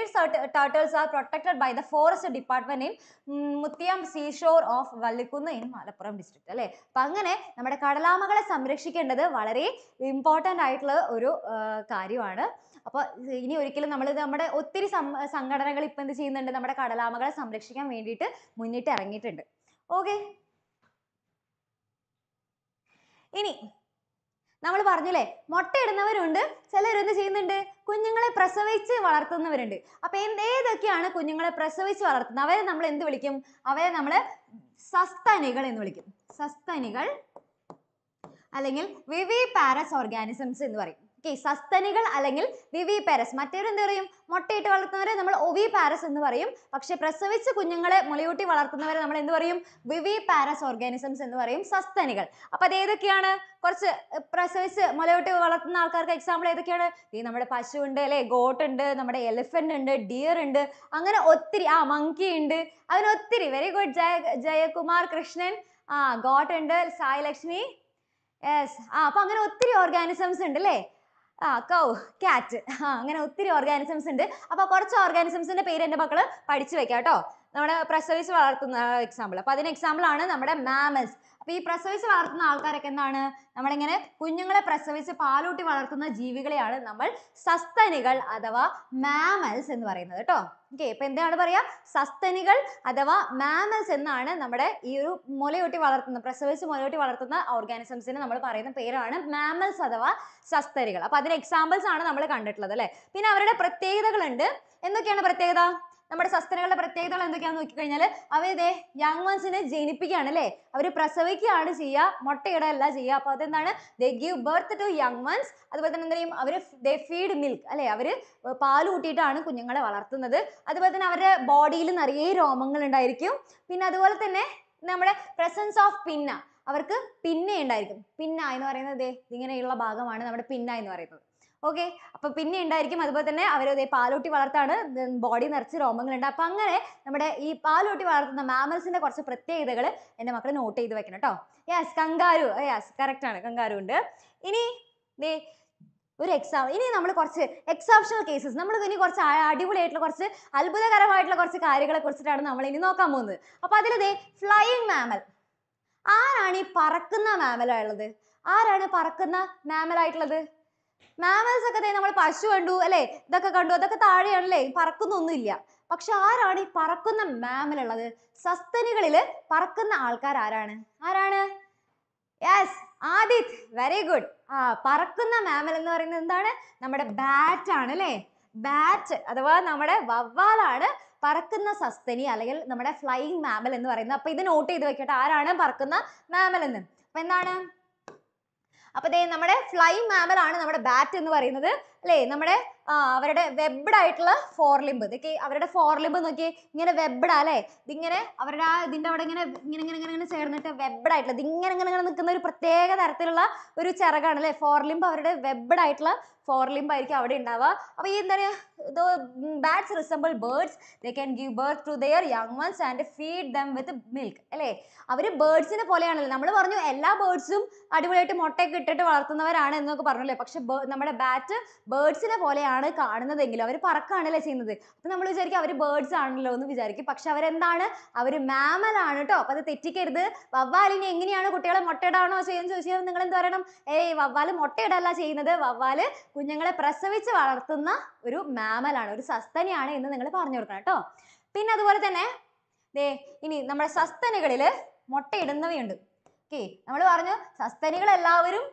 turtles are protected by the forest department in Muthiyam sea shore of Vallikkunnu in Malappuram district. അല്ലേ, അപ്പം അങ്ങനെ നമ്മുടെ കടലാമകളെ സംരക്ഷിക്കേണ്ടത് വളരെ ഇമ്പോർട്ടൻ്റ് ആയിട്ടുള്ള ഒരു കാര്യമാണ്. അപ്പോൾ ഇനി ഒരിക്കലും നമ്മൾ നമ്മുടെ ഒത്തിരി സംഘടനകൾ ഇപ്പം എന്ത് ചെയ്യുന്നുണ്ട്? നമ്മുടെ കടലാമകളെ സംരക്ഷിക്കാൻ വേണ്ടിയിട്ട് മുന്നിട്ട് ഇറങ്ങിയിട്ടുണ്ട്. ഓക്കെ, ഇനി നമ്മൾ പറഞ്ഞില്ലേ, മുട്ടയിടുന്നവരുണ്ട്, ചിലരെന്ത് ചെയ്യുന്നുണ്ട്? കുഞ്ഞുങ്ങളെ പ്രസവിച്ച് വളർത്തുന്നവരുണ്ട്. അപ്പോൾ ഏതൊക്കെയാണ് കുഞ്ഞുങ്ങളെ പ്രസവിച്ച് വളർത്തുന്നത്? അവരെ നമ്മൾ എന്ത് വിളിക്കും? അവരെ നമ്മൾ സസ്തനികൾ എന്ന് വിളിക്കും. സസ്തനികൾ അല്ലെങ്കിൽ വിവിപാരസ് ഓർഗാനിസംസ് എന്ന് പറയും. ഓക്കെ, സസ്തനികൾ അല്ലെങ്കിൽ വിവിപാരസ്. മറ്റേവരെന്ത് പറയും? മുട്ടയിട്ട് വളർത്തുന്നവരെ നമ്മൾ ഒവിപാരസ് എന്ന് പറയും. പക്ഷെ പ്രസവിച്ച് കുഞ്ഞുങ്ങളെ മുലയൂട്ടി വളർത്തുന്നവരെ നമ്മൾ എന്ത് പറയും? വിവിപാരസ് ഓർഗാനിസംസ് എന്ന് പറയും, സസ്തനികൾ. അപ്പം അത് ഏതൊക്കെയാണ്? കുറച്ച് പ്രസവിച്ച് മുലയൂട്ടി വളർത്തുന്ന ആൾക്കാർക്ക് എക്സാമ്പിൾ ഏതൊക്കെയാണ്? ഈ നമ്മുടെ പശു ഉണ്ട് അല്ലേ, ഗോട്ട് ഉണ്ട്, നമ്മുടെ എലിഫന്റ് ഉണ്ട്, ഡിയർ ഉണ്ട്, അങ്ങനെ ഒത്തിരി മങ്കി ഉണ്ട്, അങ്ങനെ ഒത്തിരി. Very good Jayakumar Krishnan. Goat ഉണ്ട്, Sai Lakshmi, Yes. Appo angane ottiri organisms undu alle. Cow, cat. Angane ottiri organisms undu. Appo korchu organisms inde peru ende makkalu padichu vekka ട്ടോ. നമ്മുടെ പ്രസവിച്ച് വളർത്തുന്ന എക്സാമ്പിൾ. അപ്പോൾ അതിന് എക്സാമ്പിൾ ആണ് നമ്മുടെ മാമൽസ്. അപ്പോൾ ഈ പ്രസവിച്ച് വളർത്തുന്ന ആൾക്കാരൊക്കെ എന്താണ്, നമ്മളിങ്ങനെ കുഞ്ഞുങ്ങളെ പ്രസവിച്ച് പാലൂട്ടി വളർത്തുന്ന ജീവികളെയാണ് നമ്മൾ സസ്തനികൾ അഥവാ മാമൽസ് എന്ന് പറയുന്നത് കേട്ടോ. ഓക്കെ, ഇപ്പം എന്താണ് പറയുക, സസ്തനികൾ അഥവാ മാമൽസ് എന്നാണ് നമ്മുടെ ഈ ഒരു മുലയൂട്ടി വളർത്തുന്ന, പ്രസവിച്ച് മുലയൂട്ടി വളർത്തുന്ന ഓർഗാനിസംസിന് നമ്മൾ പറയുന്ന പേരാണ് മാമൽസ് അഥവാ സസ്തനികൾ. അപ്പോൾ അതിന് എക്സാമ്പിൾസ് ആണ് നമ്മൾ കണ്ടിട്ടുള്ളത് അല്ലേ. പിന്നെ അവരുടെ പ്രത്യേകതകളുണ്ട്. എന്തൊക്കെയാണ് പ്രത്യേകത, നമ്മുടെ സസ്തനികളുടെ പ്രത്യേകതകൾ എന്തൊക്കെയാണെന്ന് നോക്കിക്കഴിഞ്ഞാൽ അവരിതേ യങ് വൺസിനെ ജനിപ്പിക്കുകയാണ് അല്ലേ, അവർ പ്രസവിക്കുകയാണ് ചെയ്യുക, മുട്ടയിടല്ല ചെയ്യുക. അപ്പോൾ അതെന്താണ്, they give birth to young ones. അതുപോലെ തന്നെ എന്താ ചെയ്യും, അവർ ദേ ഫീഡ് മിൽക്ക് അല്ലേ, അവർ പാൽ കൂട്ടിയിട്ടാണ് കുഞ്ഞുങ്ങളെ വളർത്തുന്നത്. അതുപോലെ തന്നെ അവരുടെ ബോഡിയിൽ നിറയെ രോമങ്ങൾ ഉണ്ടായിരിക്കും. പിന്നെ അതുപോലെ തന്നെ നമ്മുടെ പ്രസൻസ് ഓഫ് പിന്ന, അവർക്ക് പിന്ന ഉണ്ടായിരിക്കും. പിന്ന എന്ന് പറയുന്നത് ഇങ്ങനെയുള്ള ഭാഗമാണ് നമ്മുടെ പിന്ന എന്ന് പറയുന്നത്. ഓക്കെ, അപ്പൊ പിന്നെ ഉണ്ടായിരിക്കും. അതുപോലെ തന്നെ അവരതേ പാലൂട്ടി വളർത്താണ്, ബോഡി നിറച്ച് രോമങ്ങളുണ്ട്. അപ്പൊ അങ്ങനെ നമ്മുടെ ഈ പാലൂട്ടി വളർത്തുന്ന മാമൽസിന്റെ കുറച്ച് പ്രത്യേകതകൾ എന്റെ മക്കൾ നോട്ട് ചെയ്ത് വെക്കണം കേട്ടോ. യെസ്, കങ്കാരു, യെസ് കറക്റ്റ് ആണ്, കങ്കാരു ഉണ്ട്. ഇനി ദേ ഒരു ഇനി നമ്മൾ കുറച്ച് എക്സെപ്ഷണൽ കേസസ്, നമ്മൾ ഇനി കുറച്ച് അടിപൊളിയായിട്ടുള്ള കുറച്ച് അത്ഭുതകരമായിട്ടുള്ള കുറച്ച് കാര്യങ്ങളെ കുറിച്ചിട്ടാണ് നമ്മൾ ഇനി നോക്കാൻ പോകുന്നത്. അപ്പൊ അതിലതേ ഫ്ലൈയിങ് മാമൽ, ആരാണ് ഈ പറക്കുന്ന മാമലുള്ളത്, ആരാണ് പറക്കുന്ന മാമലായിട്ടുള്ളത്? മാമൽസ് ഒക്കെ നമ്മൾ പശു കണ്ടു അല്ലേ, ഇതൊക്കെ കണ്ടു, അതൊക്കെ താഴെയാണല്ലേ, പറക്കുന്നൊന്നുമില്ല. പക്ഷെ ആരാണ് ഈ പറക്കുന്ന മാമൽ ഉള്ളത്? സസ്തനികളിൽ പറക്കുന്ന ആൾക്കാർ ആരാണ്, ആരാണ്? Yes, Adith, very good. ആ പറക്കുന്ന മാമൽ എന്ന് പറയുന്നത് എന്താണ്, നമ്മുടെ ബാറ്റ് ആണ് അല്ലേ. ബാറ്റ് അഥവാ നമ്മുടെ വവ്വാലാണ് പറക്കുന്ന സസ്തനി അല്ലെങ്കിൽ നമ്മുടെ ഫ്ലൈയിങ് മാമൽ എന്ന് പറയുന്നത്. അപ്പൊ ഇത് നോട്ട് ചെയ്ത് വെക്കട്ടെ, ആരാണ് പറക്കുന്ന മാമൽ എന്ന്. അപ്പൊ എന്താണ്, അപ്പൊ ദേ നമ്മുടെ ഫ്ലൈയിങ് മാമൽ ആണ് നമ്മുടെ ബാറ്റ് എന്ന് പറയുന്നത് അല്ലേ. നമ്മുടെ അവരുടെ വെബ്ഡ് ആയിട്ടുള്ള ഫോർലിംബ്, ഇതൊക്കെ അവരുടെ ഫോർലിംബ് നോക്കി ഇങ്ങനെ വെബ്ഡാ അല്ലേ, ഇതിങ്ങനെ അവരുടെ ആ ഇതിന്റെ അവിടെ ഇങ്ങനെ ഇങ്ങനെ ഇങ്ങനെ ഇങ്ങനെ ഇങ്ങനെ ചേർന്നിട്ട് വെബ്ഡായിട്ടുള്ളത് ഇങ്ങനെ ഇങ്ങനെ ഇങ്ങനെ നിൽക്കുന്ന ഒരു പ്രത്യേക തരത്തിലുള്ള ഒരു ചിറകാണ് അല്ലേ ഫോർലിംബ്. അവരുടെ വെബ്ഡ് ആയിട്ടുള്ള ഫോർലിംബ് ആയിരിക്കും അവിടെ ഉണ്ടാവുക. അപ്പൊ ഈ എന്താ പറയുക, bats resemble birds, they can give birth to their young ones and feed them with milk അല്ലേ. അവർ ബേർഡ്സിനെ പോലെയാണല്ലോ, നമ്മൾ പറഞ്ഞു എല്ലാ ബേർഡ്സും അടിപൊളിയായിട്ട് മുട്ടയൊക്കെ ഇട്ടിട്ട് വളർത്തുന്നവരാണ് എന്നൊക്കെ പറഞ്ഞല്ലേ. പക്ഷെ നമ്മുടെ ബാറ്റ് ബേർഡ്സിനെ പോലെയാണ് കാണുന്നതെങ്കിലും അവർ പറക്കുകയാണല്ലേ ചെയ്യുന്നത്. അപ്പം നമ്മൾ വിചാരിക്കും അവർ ബേർഡ്സ് ആണല്ലോ എന്ന് വിചാരിക്കും, പക്ഷെ അവരെന്താണ്, അവർ മാമൽ ആണ് കേട്ടോ. അപ്പം അത് തെറ്റിക്കരുത്. വവ്വാലിനെ എങ്ങനെയാണ് കുട്ടികളെ മുട്ടയിടാണോ ചെയ്യുന്നത് ചോദിച്ചാൽ നിങ്ങൾ എന്ത് പറയണം, ഏയ് വവ്വാൽ മുട്ടയിടല്ല ചെയ്യുന്നത്, വവ്വാൽ കുഞ്ഞുങ്ങളെ പ്രസവിച്ച് വളർത്തുന്ന ഒരു മാമലാണ്, ഒരു സസ്തനിയാണ് എന്ന് നിങ്ങൾ പറഞ്ഞു കൊടുക്കണം കേട്ടോ. പിന്നെ അതുപോലെ തന്നെ ദേ ഇനി നമ്മുടെ സസ്തനികളിൽ മുട്ടയിടുന്നവയുണ്ട്. ഓക്കെ, നമ്മൾ പറഞ്ഞു സസ്തനികൾ എല്ലാവരും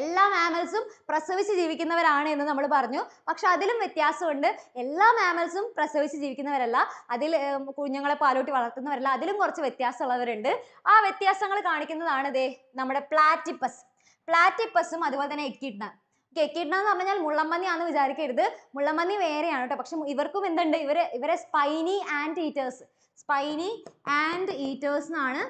എല്ലാ മാമൽസും പ്രസവിച്ച് ജീവിക്കുന്നവരാണ് എന്ന് നമ്മൾ പറഞ്ഞു. പക്ഷെ അതിലും വ്യത്യാസമുണ്ട്, എല്ലാ മാമൽസും പ്രസവിച്ച് ജീവിക്കുന്നവരല്ല, അതിൽ കുഞ്ഞുങ്ങളെ പാലൂട്ടി വളർത്തുന്നവരല്ല, അതിലും കുറച്ച് വ്യത്യാസമുള്ളവരുണ്ട്. ആ വ്യത്യാസങ്ങൾ കാണിക്കുന്നതാണ് ദേ നമ്മുടെ പ്ലാറ്റിപ്പസ്, പ്ലാറ്റിപ്പസും അതുപോലെ തന്നെ എക്കിഡ്ന. എക്കിഡ്ന എന്ന് പറഞ്ഞാൽ മുള്ളമ്മന്നി ആണെന്ന് വിചാരിക്കരുത്, മുള്ളമ്മന്നി വേറെയാണ് കേട്ടോ. പക്ഷെ ഇവർക്കും എന്തുണ്ട്, ഇവരെ spiny anteaters, spiny anteaters എന്നാണ്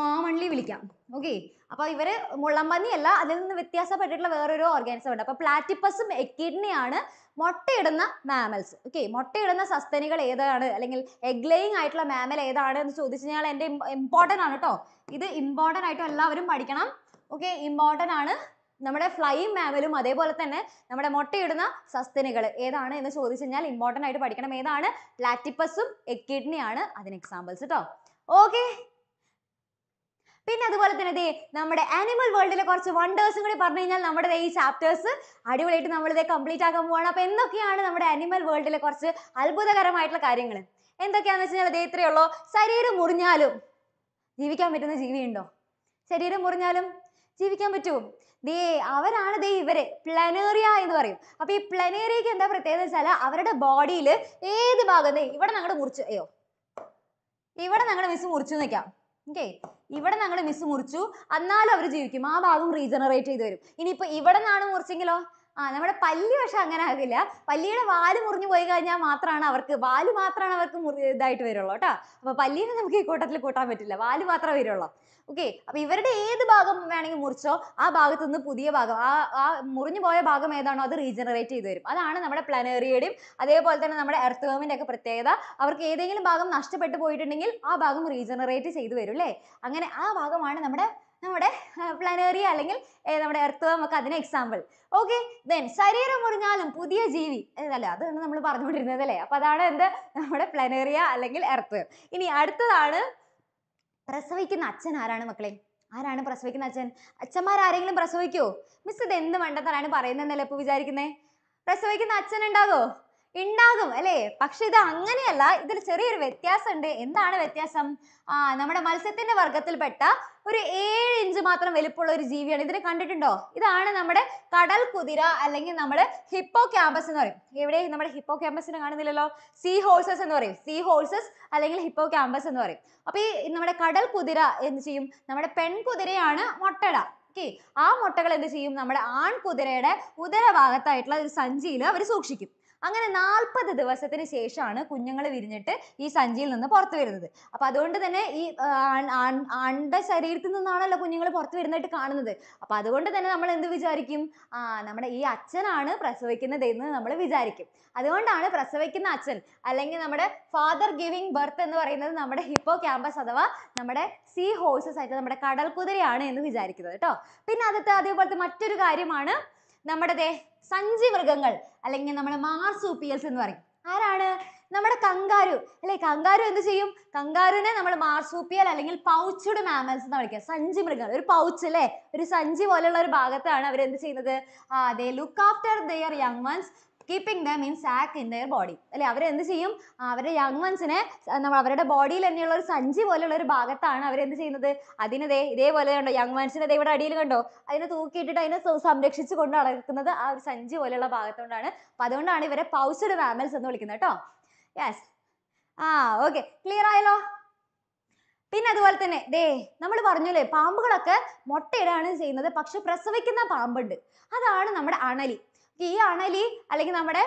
കോമൺലി വിളിക്കാം. ഓക്കെ, അപ്പൊ ഇവര് മുള്ളമ്പന്നി അല്ല, അതിൽ നിന്ന് വ്യത്യാസപ്പെട്ടിട്ടുള്ള വേറൊരു ഓർഗാനിസം ഉണ്ട്. അപ്പൊ പ്ലാറ്റിപ്പസും എക്കിഡ്നയാണ് മുട്ടയിടുന്ന മാമൽസ്. ഓക്കെ, മുട്ടയിടുന്ന സസ്തനികൾ ഏതാണ് അല്ലെങ്കിൽ എഗ്ലേയിങ് ആയിട്ടുള്ള മാമൽ ഏതാണ് എന്ന് ചോദിച്ചു കഴിഞ്ഞാൽ എൻ്റെ ഇമ്പോർട്ടൻ്റ് ആണ് കേട്ടോ. ഇത് ഇമ്പോർട്ടൻ്റ് ആയിട്ട് എല്ലാവരും പഠിക്കണം. ഓക്കെ, ഇമ്പോർട്ടൻ്റ് ആണ്. നമ്മുടെ ഫ്ലൈയിങ് മാമലും അതേപോലെ തന്നെ നമ്മുടെ മുട്ടയിടുന്ന സസ്തനികൾ ഏതാണ് എന്ന് ചോദിച്ചു കഴിഞ്ഞാൽ ഇമ്പോർട്ടൻ്റ് ആയിട്ട് പഠിക്കണം. ഏതാണ്? പ്ലാറ്റിപ്പസും എക്കിഡ്നയാണ് അതിന് എക്സാമ്പിൾസ് കേട്ടോ. ഓക്കെ, പിന്നെ അതുപോലെ തന്നെ ദേ നമ്മുടെ ആനിമൽ വേൾഡിലെ കുറച്ച് വണ്ടേഴ്സും കൂടി പറഞ്ഞു കഴിഞ്ഞാൽ നമ്മുടെ ഈ ചാപ്റ്റേഴ്സ് അടിപൊളിയായിട്ട് നമ്മളിത് കംപ്ലീറ്റ് ആക്കാൻ പോവാണ്. അപ്പോൾ എന്തൊക്കെയാണ് നമ്മുടെ ആനിമൽ വേൾഡിലെ കുറച്ച് അത്ഭുതകരമായിട്ടുള്ള കാര്യങ്ങൾ എന്തൊക്കെയാണെന്ന് വെച്ച് കഴിഞ്ഞാൽ ദേ ഇത്രയേ ഉള്ളൂ. ശരീരം മുറിഞ്ഞാലും ജീവിക്കാൻ പറ്റുന്ന ജീവിയുണ്ടോ? ശരീരം മുറിഞ്ഞാലും ജീവിക്കാൻ പറ്റുമോ? ദേ അവരാണ് ദേ ഇവര് പ്ലനേറിയ എന്ന് പറയും. അപ്പോൾ ഈ പ്ലനേറിയക്ക് എന്താ പ്രത്യേകത വെച്ചാൽ അവരുടെ ബോഡിയിൽ ഏത് ഭാഗം ഇവിടെ ഞങ്ങൾ മുറിച്ചു, അയ്യോ ഇവിടെ ഞങ്ങൾ മിസ് മുറിച്ചു നിൽക്കാം, ഓക്കെ ഇവിടെ ഞങ്ങൾ മിസ് മുറിച്ചു, എന്നാലും അവർ ജീവിക്കും, ആ ഭാഗം റീജനറേറ്റ് ചെയ്ത് വരും. ഇനിയിപ്പോൾ ഇവിടെ നിന്നാണ് മുറിച്ചെങ്കിലോ, ആ നമ്മുടെ പല്ലി പക്ഷെ അങ്ങനെ ആകില്ല, പല്ലിയുടെ വാല് മുറിഞ്ഞു പോയി കഴിഞ്ഞാൽ മാത്രമാണ് അവർക്ക് ഇതായിട്ട് വരുള്ളൂ കേട്ടോ. അപ്പോൾ പല്ലീനെ നമുക്ക് ഈ കൂട്ടത്തിൽ കൂട്ടാൻ പറ്റില്ല, വാല് മാത്രമേ വരുള്ളൂ. ഓക്കെ, അപ്പോൾ ഇവരുടെ ഏത് ഭാഗം വേണമെങ്കിൽ മുറിച്ചോ, ആ ഭാഗത്തു നിന്ന് പുതിയ ഭാഗം, ആ മുറിഞ്ഞു പോയ ഭാഗം ഏതാണോ അത് റീജനറേറ്റ് ചെയ്ത് വരും. അതാണ് നമ്മുടെ പ്ലനേറിയയുടെയും അതേപോലെ തന്നെ നമ്മുടെ എർത്തുവേമിൻ്റെ ഒക്കെ പ്രത്യേകത. അവർക്ക് ഏതെങ്കിലും ഭാഗം നഷ്ടപ്പെട്ടു പോയിട്ടുണ്ടെങ്കിൽ ആ ഭാഗം റീജനറേറ്റ് ചെയ്ത് വരും അല്ലേ. അങ്ങനെ ആ ഭാഗമാണ് നമ്മുടെ planary earthworm example. Okay, then sarira murinjalum pudhiya jeevi adalla adana nammal parnondirunnathale appo adana endu nammade planary allengil earthworm ini aduthaana prasavikkunna achan aarana makkale aarana prasavikkunna achan achamar aarengilam prasavikko miss idu endu mandatharana parayunnennalla appo vicharikune prasavikkunna achan undago indagum alle pakshe idu anganeyalla idil cheriyoru vyathyasam undu endana vyathyasam nammade malsathinte vargathil petta oru 7 inch matram velippulla oru jeeviyana idine kandittundo idana nammade kadal kudira allengi nammade hippocampus ennu parayum evide nammade hippocampus ne kaanunnillalo sea horses ennu parayum sea horses allengi hippocampus ennu parayum appo ee nammade kadal kudira endu cheyum nammade pen kudirayana mottala. Okay, aa mottagal endu cheyum nammade aan kudirayade udara bhagathayittulla oru sanjiyil avaru sookshikkum. Angana 40 ദിവസത്തിന് ശേഷമാണ് കുഞ്ഞുങ്ങളെ വിരിഞ്ഞിട്ട് ഈ സഞ്ചിയിൽ നിന്ന് പുറത്തു വരുന്നത്. അപ്പോൾ അതുകൊണ്ട് തന്നെ ഈ അണ്ട ശരീരത്തിൽ നിന്നാണല്ലോ കുഞ്ഞുങ്ങൾ പുറത്തു വരുന്നതായിട്ട് കാണുന്നത്. അപ്പോൾ അതുകൊണ്ട് തന്നെ നമ്മൾ എന്ത് വിചാരിക്കും? നമ്മുടെ ഈ അച്ഛനാണ് പ്രസവിക്കുന്നത് എന്ന് നമ്മൾ വിചാരിക്കും. അതുകൊണ്ടാണ് പ്രസവിക്കുന്ന അച്ഛൻ അല്ലെങ്കിൽ നമ്മുടെ ഫാദർ ഗിവിംഗ് ബർത്ത് എന്ന് പറയുന്നത് നമ്മുടെ ഹിപ്പോകാമ്പസ് അഥവാ നമ്മുടെ സീ ഹോഴ്സസ് ആയിട്ട് നമ്മുടെ കടൽ കുതിരയാണ് എന്ന് വിചാരിക്കുന്നത് ട്ടോ. പിന്നെ അതേപോലത്തെ മറ്റൊരു കാര്യമാണ് നമ്മുടെ സഞ്ചി മൃഗങ്ങൾ അല്ലെങ്കിൽ നമ്മുടെ മാർസൂപ്പിയൽസ് എന്ന് പറയും. ആരാണ്? നമ്മുടെ കങ്കാരു അല്ലേ? കങ്കാരു എന്ത് ചെയ്യും? കങ്കാരുവിനെ നമ്മൾ മാർസൂപ്പിയൽ അല്ലെങ്കിൽ പൗച്ച്ഡ് മാമൽസ് എന്ന് വിളിക്കുക. സഞ്ചി മൃഗങ്ങൾ ഒരു പൗച്ച് അല്ലേ, ഒരു സഞ്ചി പോലെയുള്ള ഒരു ഭാഗത്താണ് അവരെന്ത് ചെയ്യുന്നത്? They look after their young ones keeping them in sac in their body അല്ലെ. അവരെന്ത് ചെയ്യും? അവരുടെ യങ് വൺസിനെ നമ്മൾ അവരുടെ ബോഡിയിൽ തന്നെയുള്ള ഒരു സഞ്ചി പോലെയുള്ള ഒരു ഭാഗത്താണ് അവരെന്ത് ചെയ്യുന്നത്? അതിനെ ഇതേപോലെ കണ്ടോ, യങ് വൺസിനെ ഇവിടെ അടിയിൽ കണ്ടോ, അതിനെ തൂക്കിയിട്ടിട്ട് അതിനെ സംരക്ഷിച്ചു കൊണ്ട് നടക്കുന്നത് ആ ഒരു സഞ്ചി പോലെയുള്ള ഭാഗത്തോണ്ടാണ്. അപ്പൊ അതുകൊണ്ടാണ് ഇവരെ പൗച്ച്ഡ് മാമൽസ് എന്ന് വിളിക്കുന്നത് കേട്ടോ. യെസ്, ഓക്കെ, ക്ലിയർ ആയല്ലോ. പിന്നെ അതുപോലെ തന്നെ ദേ നമ്മൾ പറഞ്ഞല്ലേ പാമ്പുകളൊക്കെ മുട്ടയിടാണ് ചെയ്യുന്നത്, പക്ഷെ പ്രസവിക്കുന്ന പാമ്പുണ്ട്. അതാണ് നമ്മുടെ അണലി. ഈ അണലി അല്ലെങ്കിൽ നമ്മുടെ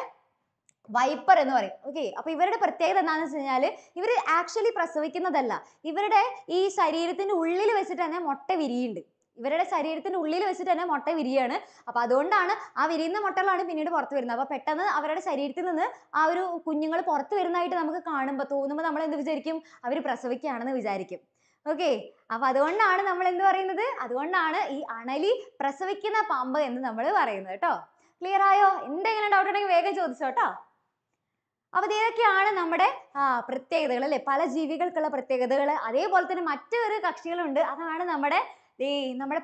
വൈപ്പർ എന്ന് പറയും. ഓക്കെ, അപ്പൊ ഇവരുടെ പ്രത്യേകത എന്താണെന്ന് വെച്ച് കഴിഞ്ഞാൽ ഇവർ ആക്ച്വലി പ്രസവിക്കുന്നതല്ല, ഇവരുടെ ഈ ശരീരത്തിന്റെ ഉള്ളിൽ വെച്ചിട്ട് തന്നെ മുട്ട വിരിയുണ്ട്. ഇവരുടെ ശരീരത്തിന്റെ ഉള്ളിൽ വെച്ചിട്ട് തന്നെ മുട്ട വിരിയാണ്. അപ്പൊ അതുകൊണ്ടാണ് ആ വിരിയുന്ന മുട്ടകളാണ് പിന്നീട് പുറത്തു വരുന്നത്. അപ്പൊ പെട്ടെന്ന് അവരുടെ ശരീരത്തിൽ നിന്ന് ആ ഒരു കുഞ്ഞുങ്ങൾ പുറത്തു വരുന്നതായിട്ട് നമുക്ക് തോന്നുമ്പോൾ നമ്മൾ എന്ത് വിചാരിക്കും? അവർ പ്രസവിക്കുകയാണെന്ന് വിചാരിക്കും. ഓക്കെ, അപ്പൊ അതുകൊണ്ടാണ് നമ്മൾ എന്ത് പറയുന്നത്? അതുകൊണ്ടാണ് ഈ അണലി പ്രസവിക്കുന്ന പാമ്പ് എന്ന് നമ്മൾ പറയുന്നത് കേട്ടോ. ക്ലിയർ ആയോ? എന്തെങ്കിലും ഡൗട്ട് ഉണ്ടെങ്കിൽ വേഗം ചോദിച്ചോട്ടോ. അപ്പൊ ഇതൊക്കെയാണ് നമ്മുടെ പ്രത്യേകതകൾ അല്ലെ, പല ജീവികൾക്കുള്ള പ്രത്യേകതകൾ. അതേപോലെ തന്നെ മറ്റൊരു കക്ഷികളുണ്ട്, അതാണ് നമ്മുടെ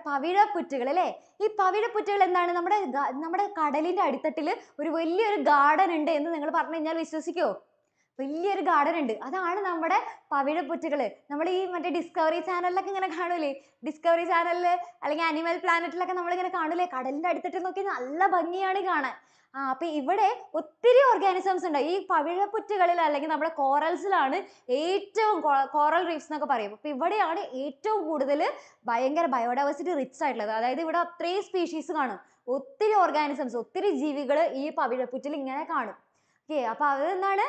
പവിഴപ്പുറ്റുകൾ അല്ലേ. ഈ പവിഴപ്പുറ്റുകൾ എന്താണ്? നമ്മുടെ കടലിന്റെ അടിത്തട്ടിൽ ഒരു വലിയൊരു ഗാർഡൻ ഉണ്ട് എന്ന് നിങ്ങൾ പറഞ്ഞു കഴിഞ്ഞാൽ വിശ്വസിക്കോ? വലിയൊരു ഗാർഡൻ ഉണ്ട്, അതാണ് നമ്മുടെ പവിഴപ്പുറ്റുകൾ. നമ്മൾ ഈ മറ്റേ ഡിസ്കവറി ചാനലിലൊക്കെ ഇങ്ങനെ കാണൂലേ, ഡിസ്കവറി ചാനലില് അല്ലെങ്കിൽ അനിമൽ പ്ലാനറ്റിലൊക്കെ നമ്മളിങ്ങനെ കാണൂലേ, കടലിന്റെ അടുത്തിട്ട് നോക്കി നല്ല ഭംഗിയാണ് കാണാൻ. അപ്പൊ ഇവിടെ ഒത്തിരി ഓർഗാനിസംസ് ഉണ്ട് ഈ പവിഴപ്പുറ്റുകളിൽ അല്ലെങ്കിൽ നമ്മുടെ കോറൽസിലാണ് ഏറ്റവും, കോറൽ റീഫ്സ് എന്നൊക്കെ പറയും. അപ്പൊ ഇവിടെയാണ് ഏറ്റവും കൂടുതൽ ഭയങ്കര ബയോഡൈവേഴ്സിറ്റി റിച്ച് ആയിട്ടുള്ളത്. അതായത് ഇവിടെ അത്രയും സ്പീഷീസ് കാണും, ഒത്തിരി ഓർഗാനിസംസ്, ഒത്തിരി ജീവികൾ ഈ പവിഴപ്പുറ്റിൽ ഇങ്ങനെ കാണും. ഓക്കെ, അപ്പൊ അതെന്താണ്?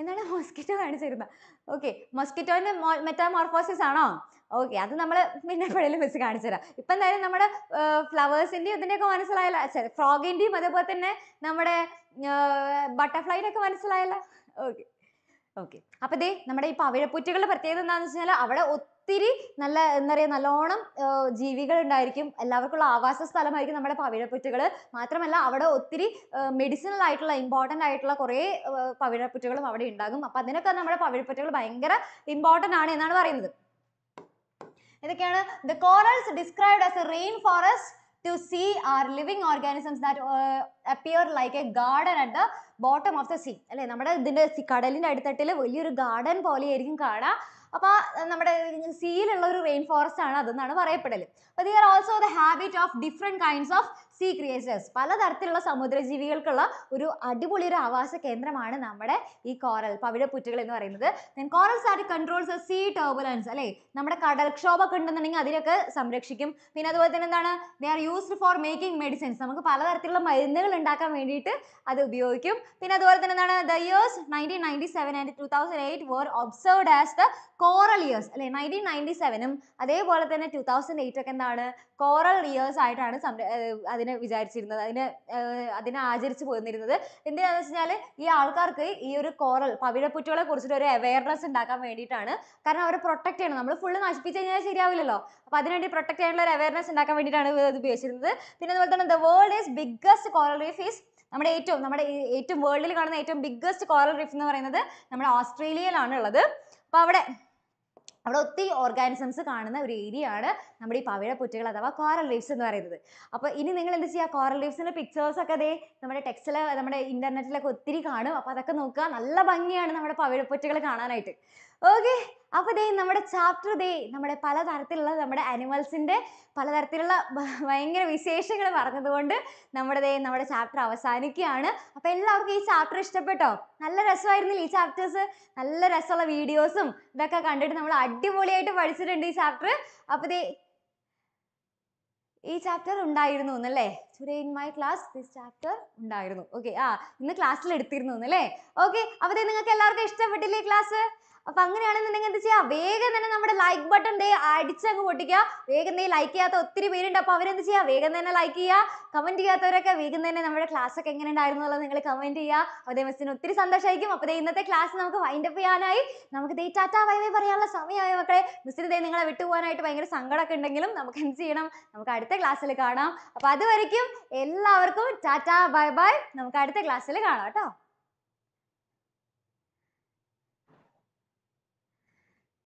എന്താണ് മോസ്കിറ്റോ കാണിച്ചിരുന്നത്? ഓക്കെ, മോസ്കിറ്റോന്റെ മെറ്റാമോർഫോസിസ് ആണോ? ഓക്കെ, അത് നമ്മൾ പിന്നെ എപ്പോഴേലും വെച്ച് കാണിച്ചു തരാം. ഇപ്പം എന്തായാലും നമ്മുടെ ഫ്ലവേഴ്സിൻ്റെയും ഇതിൻ്റെയൊക്കെ മനസ്സിലായല്ലോ, ഫ്രോഗിൻ്റെയും അതേപോലെ തന്നെ നമ്മുടെ ബട്ടർഫ്ലൈയുടെ ഒക്കെ മനസ്സിലായല്ലോ. ഓക്കെ ഓക്കെ, അപ്പം ഇതേ നമ്മുടെ ഈ പവിഴപ്പുറ്റുകളുടെ പ്രത്യേകത എന്താണെന്ന് വെച്ച് കഴിഞ്ഞാൽ അവിടെ ഒത്തിരി നല്ല എന്താ പറയുക, നല്ലോണം ജീവികൾ ഉണ്ടായിരിക്കും. എല്ലാവർക്കുള്ള ആവാസ സ്ഥലമായിരിക്കും നമ്മുടെ പവിഴപ്പുറ്റുകൾ. മാത്രമല്ല അവിടെ ഒത്തിരി മെഡിസിനൽ ആയിട്ടുള്ള ഇമ്പോർട്ടൻ്റ് ആയിട്ടുള്ള കുറേ പവിഴപ്പുറ്റുകളും അവിടെ ഉണ്ടാകും. അപ്പം അതിനൊക്കെ നമ്മുടെ പവിഴപ്പുറ്റുകൾ ഭയങ്കര ഇമ്പോർട്ടൻ്റ് ആണ് എന്നാണ് പറയുന്നത്. ഇതൊക്കെയാണ് the corals described as a rain forest to see are living organisms that appear like a garden at the bottom of the sea. അല്ലേ, നമ്മുടെ ഇതിൻ്റെ കടലിൻ്റെ അടുത്തട്ടിൽ വലിയൊരു ഗാർഡൻ പോലെയായിരിക്കും കാണാം. അപ്പോൾ നമ്മുടെ സീയിലുള്ള ഒരു റെയിൻ ഫോറസ്റ്റ് ആണ് അതെന്നാണ് പറയപ്പെടൽ. അപ്പോൾ they are also the habit of different kinds of sea creatures. പലതരത്തിലുള്ള സമുദ്രജീവികൾക്കുള്ള ഒരു അടിപൊളി ഒരു ആവാസ കേന്ദ്രമാണ് നമ്മുടെ ഈ കോറൽ പവിഴപ്പുറ്റുകൾ എന്ന് പറയുന്നത്. Then coral SAT controls the sea turbulence. അല്ലേ, നമ്മുടെ കടൽക്ഷോഭമൊക്കെ ഉണ്ടെന്നുണ്ടെങ്കിൽ അതിനൊക്കെ സംരക്ഷിക്കും. പിന്നെ അതുപോലെ തന്നെ എന്താണ്, they are used for making medicines. നമുക്ക് പലതരത്തിലുള്ള മരുന്നുകൾ ഉണ്ടാക്കാൻ വേണ്ടിയിട്ട് അത് ഉപയോഗിക്കും. പിന്നെ അതുപോലെ തന്നെ എന്താണ്, the years 1997 and 2008 were observed as the coral years. അല്ലെ, 1997-ഉം അതേപോലെ തന്നെ 2008 ഒക്കെ എന്താണ് കോറൽ ഇയേഴ്സ് ആയിട്ടാണ് അതിനെ വിചാരിച്ചിരുന്നത്, അതിനെ ആചരിച്ചു പോന്നിരുന്നത്. എന്തിനാന്ന് വെച്ചാൽ ഈ ആൾക്കാർക്ക് ഈ ഒരു കോറൽ പവിഴപ്പുറ്റുകളെ കുറിച്ചിട്ട് ഒരു അവയർനെസ് ഉണ്ടാക്കാൻ വേണ്ടിയിട്ടാണ്. കാരണം അവരെ പ്രൊട്ടക്ട് ചെയ്യണം, നമ്മൾ ഫുള്ള് നശിപ്പിച്ച് കഴിഞ്ഞാൽ ശരിയാവില്ലല്ലോ. അപ്പോൾ അതിനുവേണ്ടി പ്രൊട്ടക്ട് ചെയ്യാനുള്ള ഒരു അവയർനെസ് ഉണ്ടാക്കാൻ വേണ്ടിയിട്ടാണ് ഇത് ഉപയോഗിച്ചിരുന്നത്. പിന്നെ അതുപോലെ തന്നെ the world is biggest coral reef is നമ്മുടെ ഏറ്റവും വേൾഡിൽ കാണുന്ന ഏറ്റവും ബിഗ്ഗസ്റ്റ് കോറൽ റീഫ് എന്ന് പറയുന്നത് നമ്മുടെ ഓസ്ട്രേലിയയിലാണ് ഉള്ളത്. അപ്പോൾ അവിടെ ഒത്തിരി ഓർഗാനിസംസ് കാണുന്ന ഒരു ഏരിയയാണ് നമ്മുടെ ഈ പവിഴപ്പുറ്റുകൾ അഥവാ കോറൽ റീഫ്സ് എന്ന് പറയുന്നത്. അപ്പോൾ ഇനി നിങ്ങൾ എന്ത് ചെയ്യുക, കോറൽ റീഫ്സിൻ്റെ പിക്ചേഴ്സൊക്കെ അതേ നമ്മുടെ ടെക്സ്റ്റിൽ നമ്മുടെ ഇൻ്റർനെറ്റിലൊക്കെ ഒത്തിരി കാണും. അപ്പോൾ അതൊക്കെ നോക്കുക, നല്ല ഭംഗിയാണ് നമ്മുടെ പവിഴപ്പുറ്റുകൾ കാണാനായിട്ട്. ഓക്കെ, അപ്പോൾ ദേ നമ്മുടെ ചാപ്റ്റർ ദേ നമ്മുടെ പലതരത്തിലുള്ള നമ്മുടെ അനിമൽസിൻ്റെ പലതരത്തിലുള്ള ഭയങ്കര വിശേഷങ്ങൾ പറഞ്ഞതുകൊണ്ട് നമ്മുടെ ചാപ്റ്റർ അവസാനിക്കുകയാണ്. അപ്പോൾ എല്ലാവർക്കും ഈ ചാപ്റ്റർ ഇഷ്ടപ്പെട്ടോ? നല്ല രസമായിരുന്നില്ല ഈ ചാപ്റ്റേഴ്സ്? നല്ല രസമുള്ള വീഡിയോസും ഇതൊക്കെ കണ്ടിട്ട് നമ്മൾ അടിപൊളിയായിട്ട് പഠിച്ചിട്ടുണ്ട് ഈ ചാപ്റ്റർ. അപ്പോൾ ദേ ഈ ചാപ്റ്റർ ഉണ്ടായിരുന്നു എന്നല്ലേ, today in my class this chapter ഉണ്ടായിരുന്നു. ഓക്കെ, ഇന്ന് ക്ലാസ്സിൽ എടുത്തിരുന്നു എന്നല്ലേ. ഓക്കെ, അപ്പോൾ ദേ നിങ്ങൾക്ക് എല്ലാവർക്കും ഇഷ്ടപ്പെട്ടില്ലേ ക്ലാസ്? അപ്പൊ അങ്ങനെയാണെന്നുണ്ടെങ്കിൽ എന്ത് ചെയ്യാം, വേഗം തന്നെ നമ്മുടെ ലൈക്ക് ബട്ടൺ ദേ അടിച്ചങ്ങ് പൊട്ടിക്കുക. വേഗം ദേ ലൈക്ക് ചെയ്യാത്ത ഒത്തിരി പേരുണ്ട്, അപ്പൊ അവരെന്ത് ചെയ്യുക, വേഗം തന്നെ ലൈക്ക് ചെയ്യുക. കമന്റ് ചെയ്യാത്തവരൊക്കെ വേഗം തന്നെ നമ്മുടെ ക്ലാസ് ഒക്കെ എങ്ങനെ ഉണ്ടായിരുന്നു എന്നുള്ളത് നിങ്ങൾ കമന്റ് ചെയ്യുക. അതേ മിസ്സിന് ഒത്തിരി സന്തോഷമായിരിക്കും. അപ്പോൾ ഇന്നത്തെ ക്ലാസ് നമുക്ക് വൈൻഡപ്പ് ചെയ്യാനായി നമുക്ക് ദേ ടാറ്റാ ബൈ ബൈ പറയാനുള്ള സമയമായി മക്കളെ. മിസ്സിന് ദേ നിങ്ങളെ വിട്ടുപോകാനായിട്ട് ഭയങ്കര സങ്കടമൊക്കെ ഉണ്ടെങ്കിലും നമുക്ക് എന്ത് ചെയ്യണം, നമുക്ക് അടുത്ത ക്ലാസ്സിൽ കാണാം. അപ്പൊ അതുവരയ്ക്കും എല്ലാവർക്കും ടാറ്റാ ബൈ ബൈ, നമുക്ക് അടുത്ത ക്ലാസ്സിൽ കാണാം കേട്ടോ.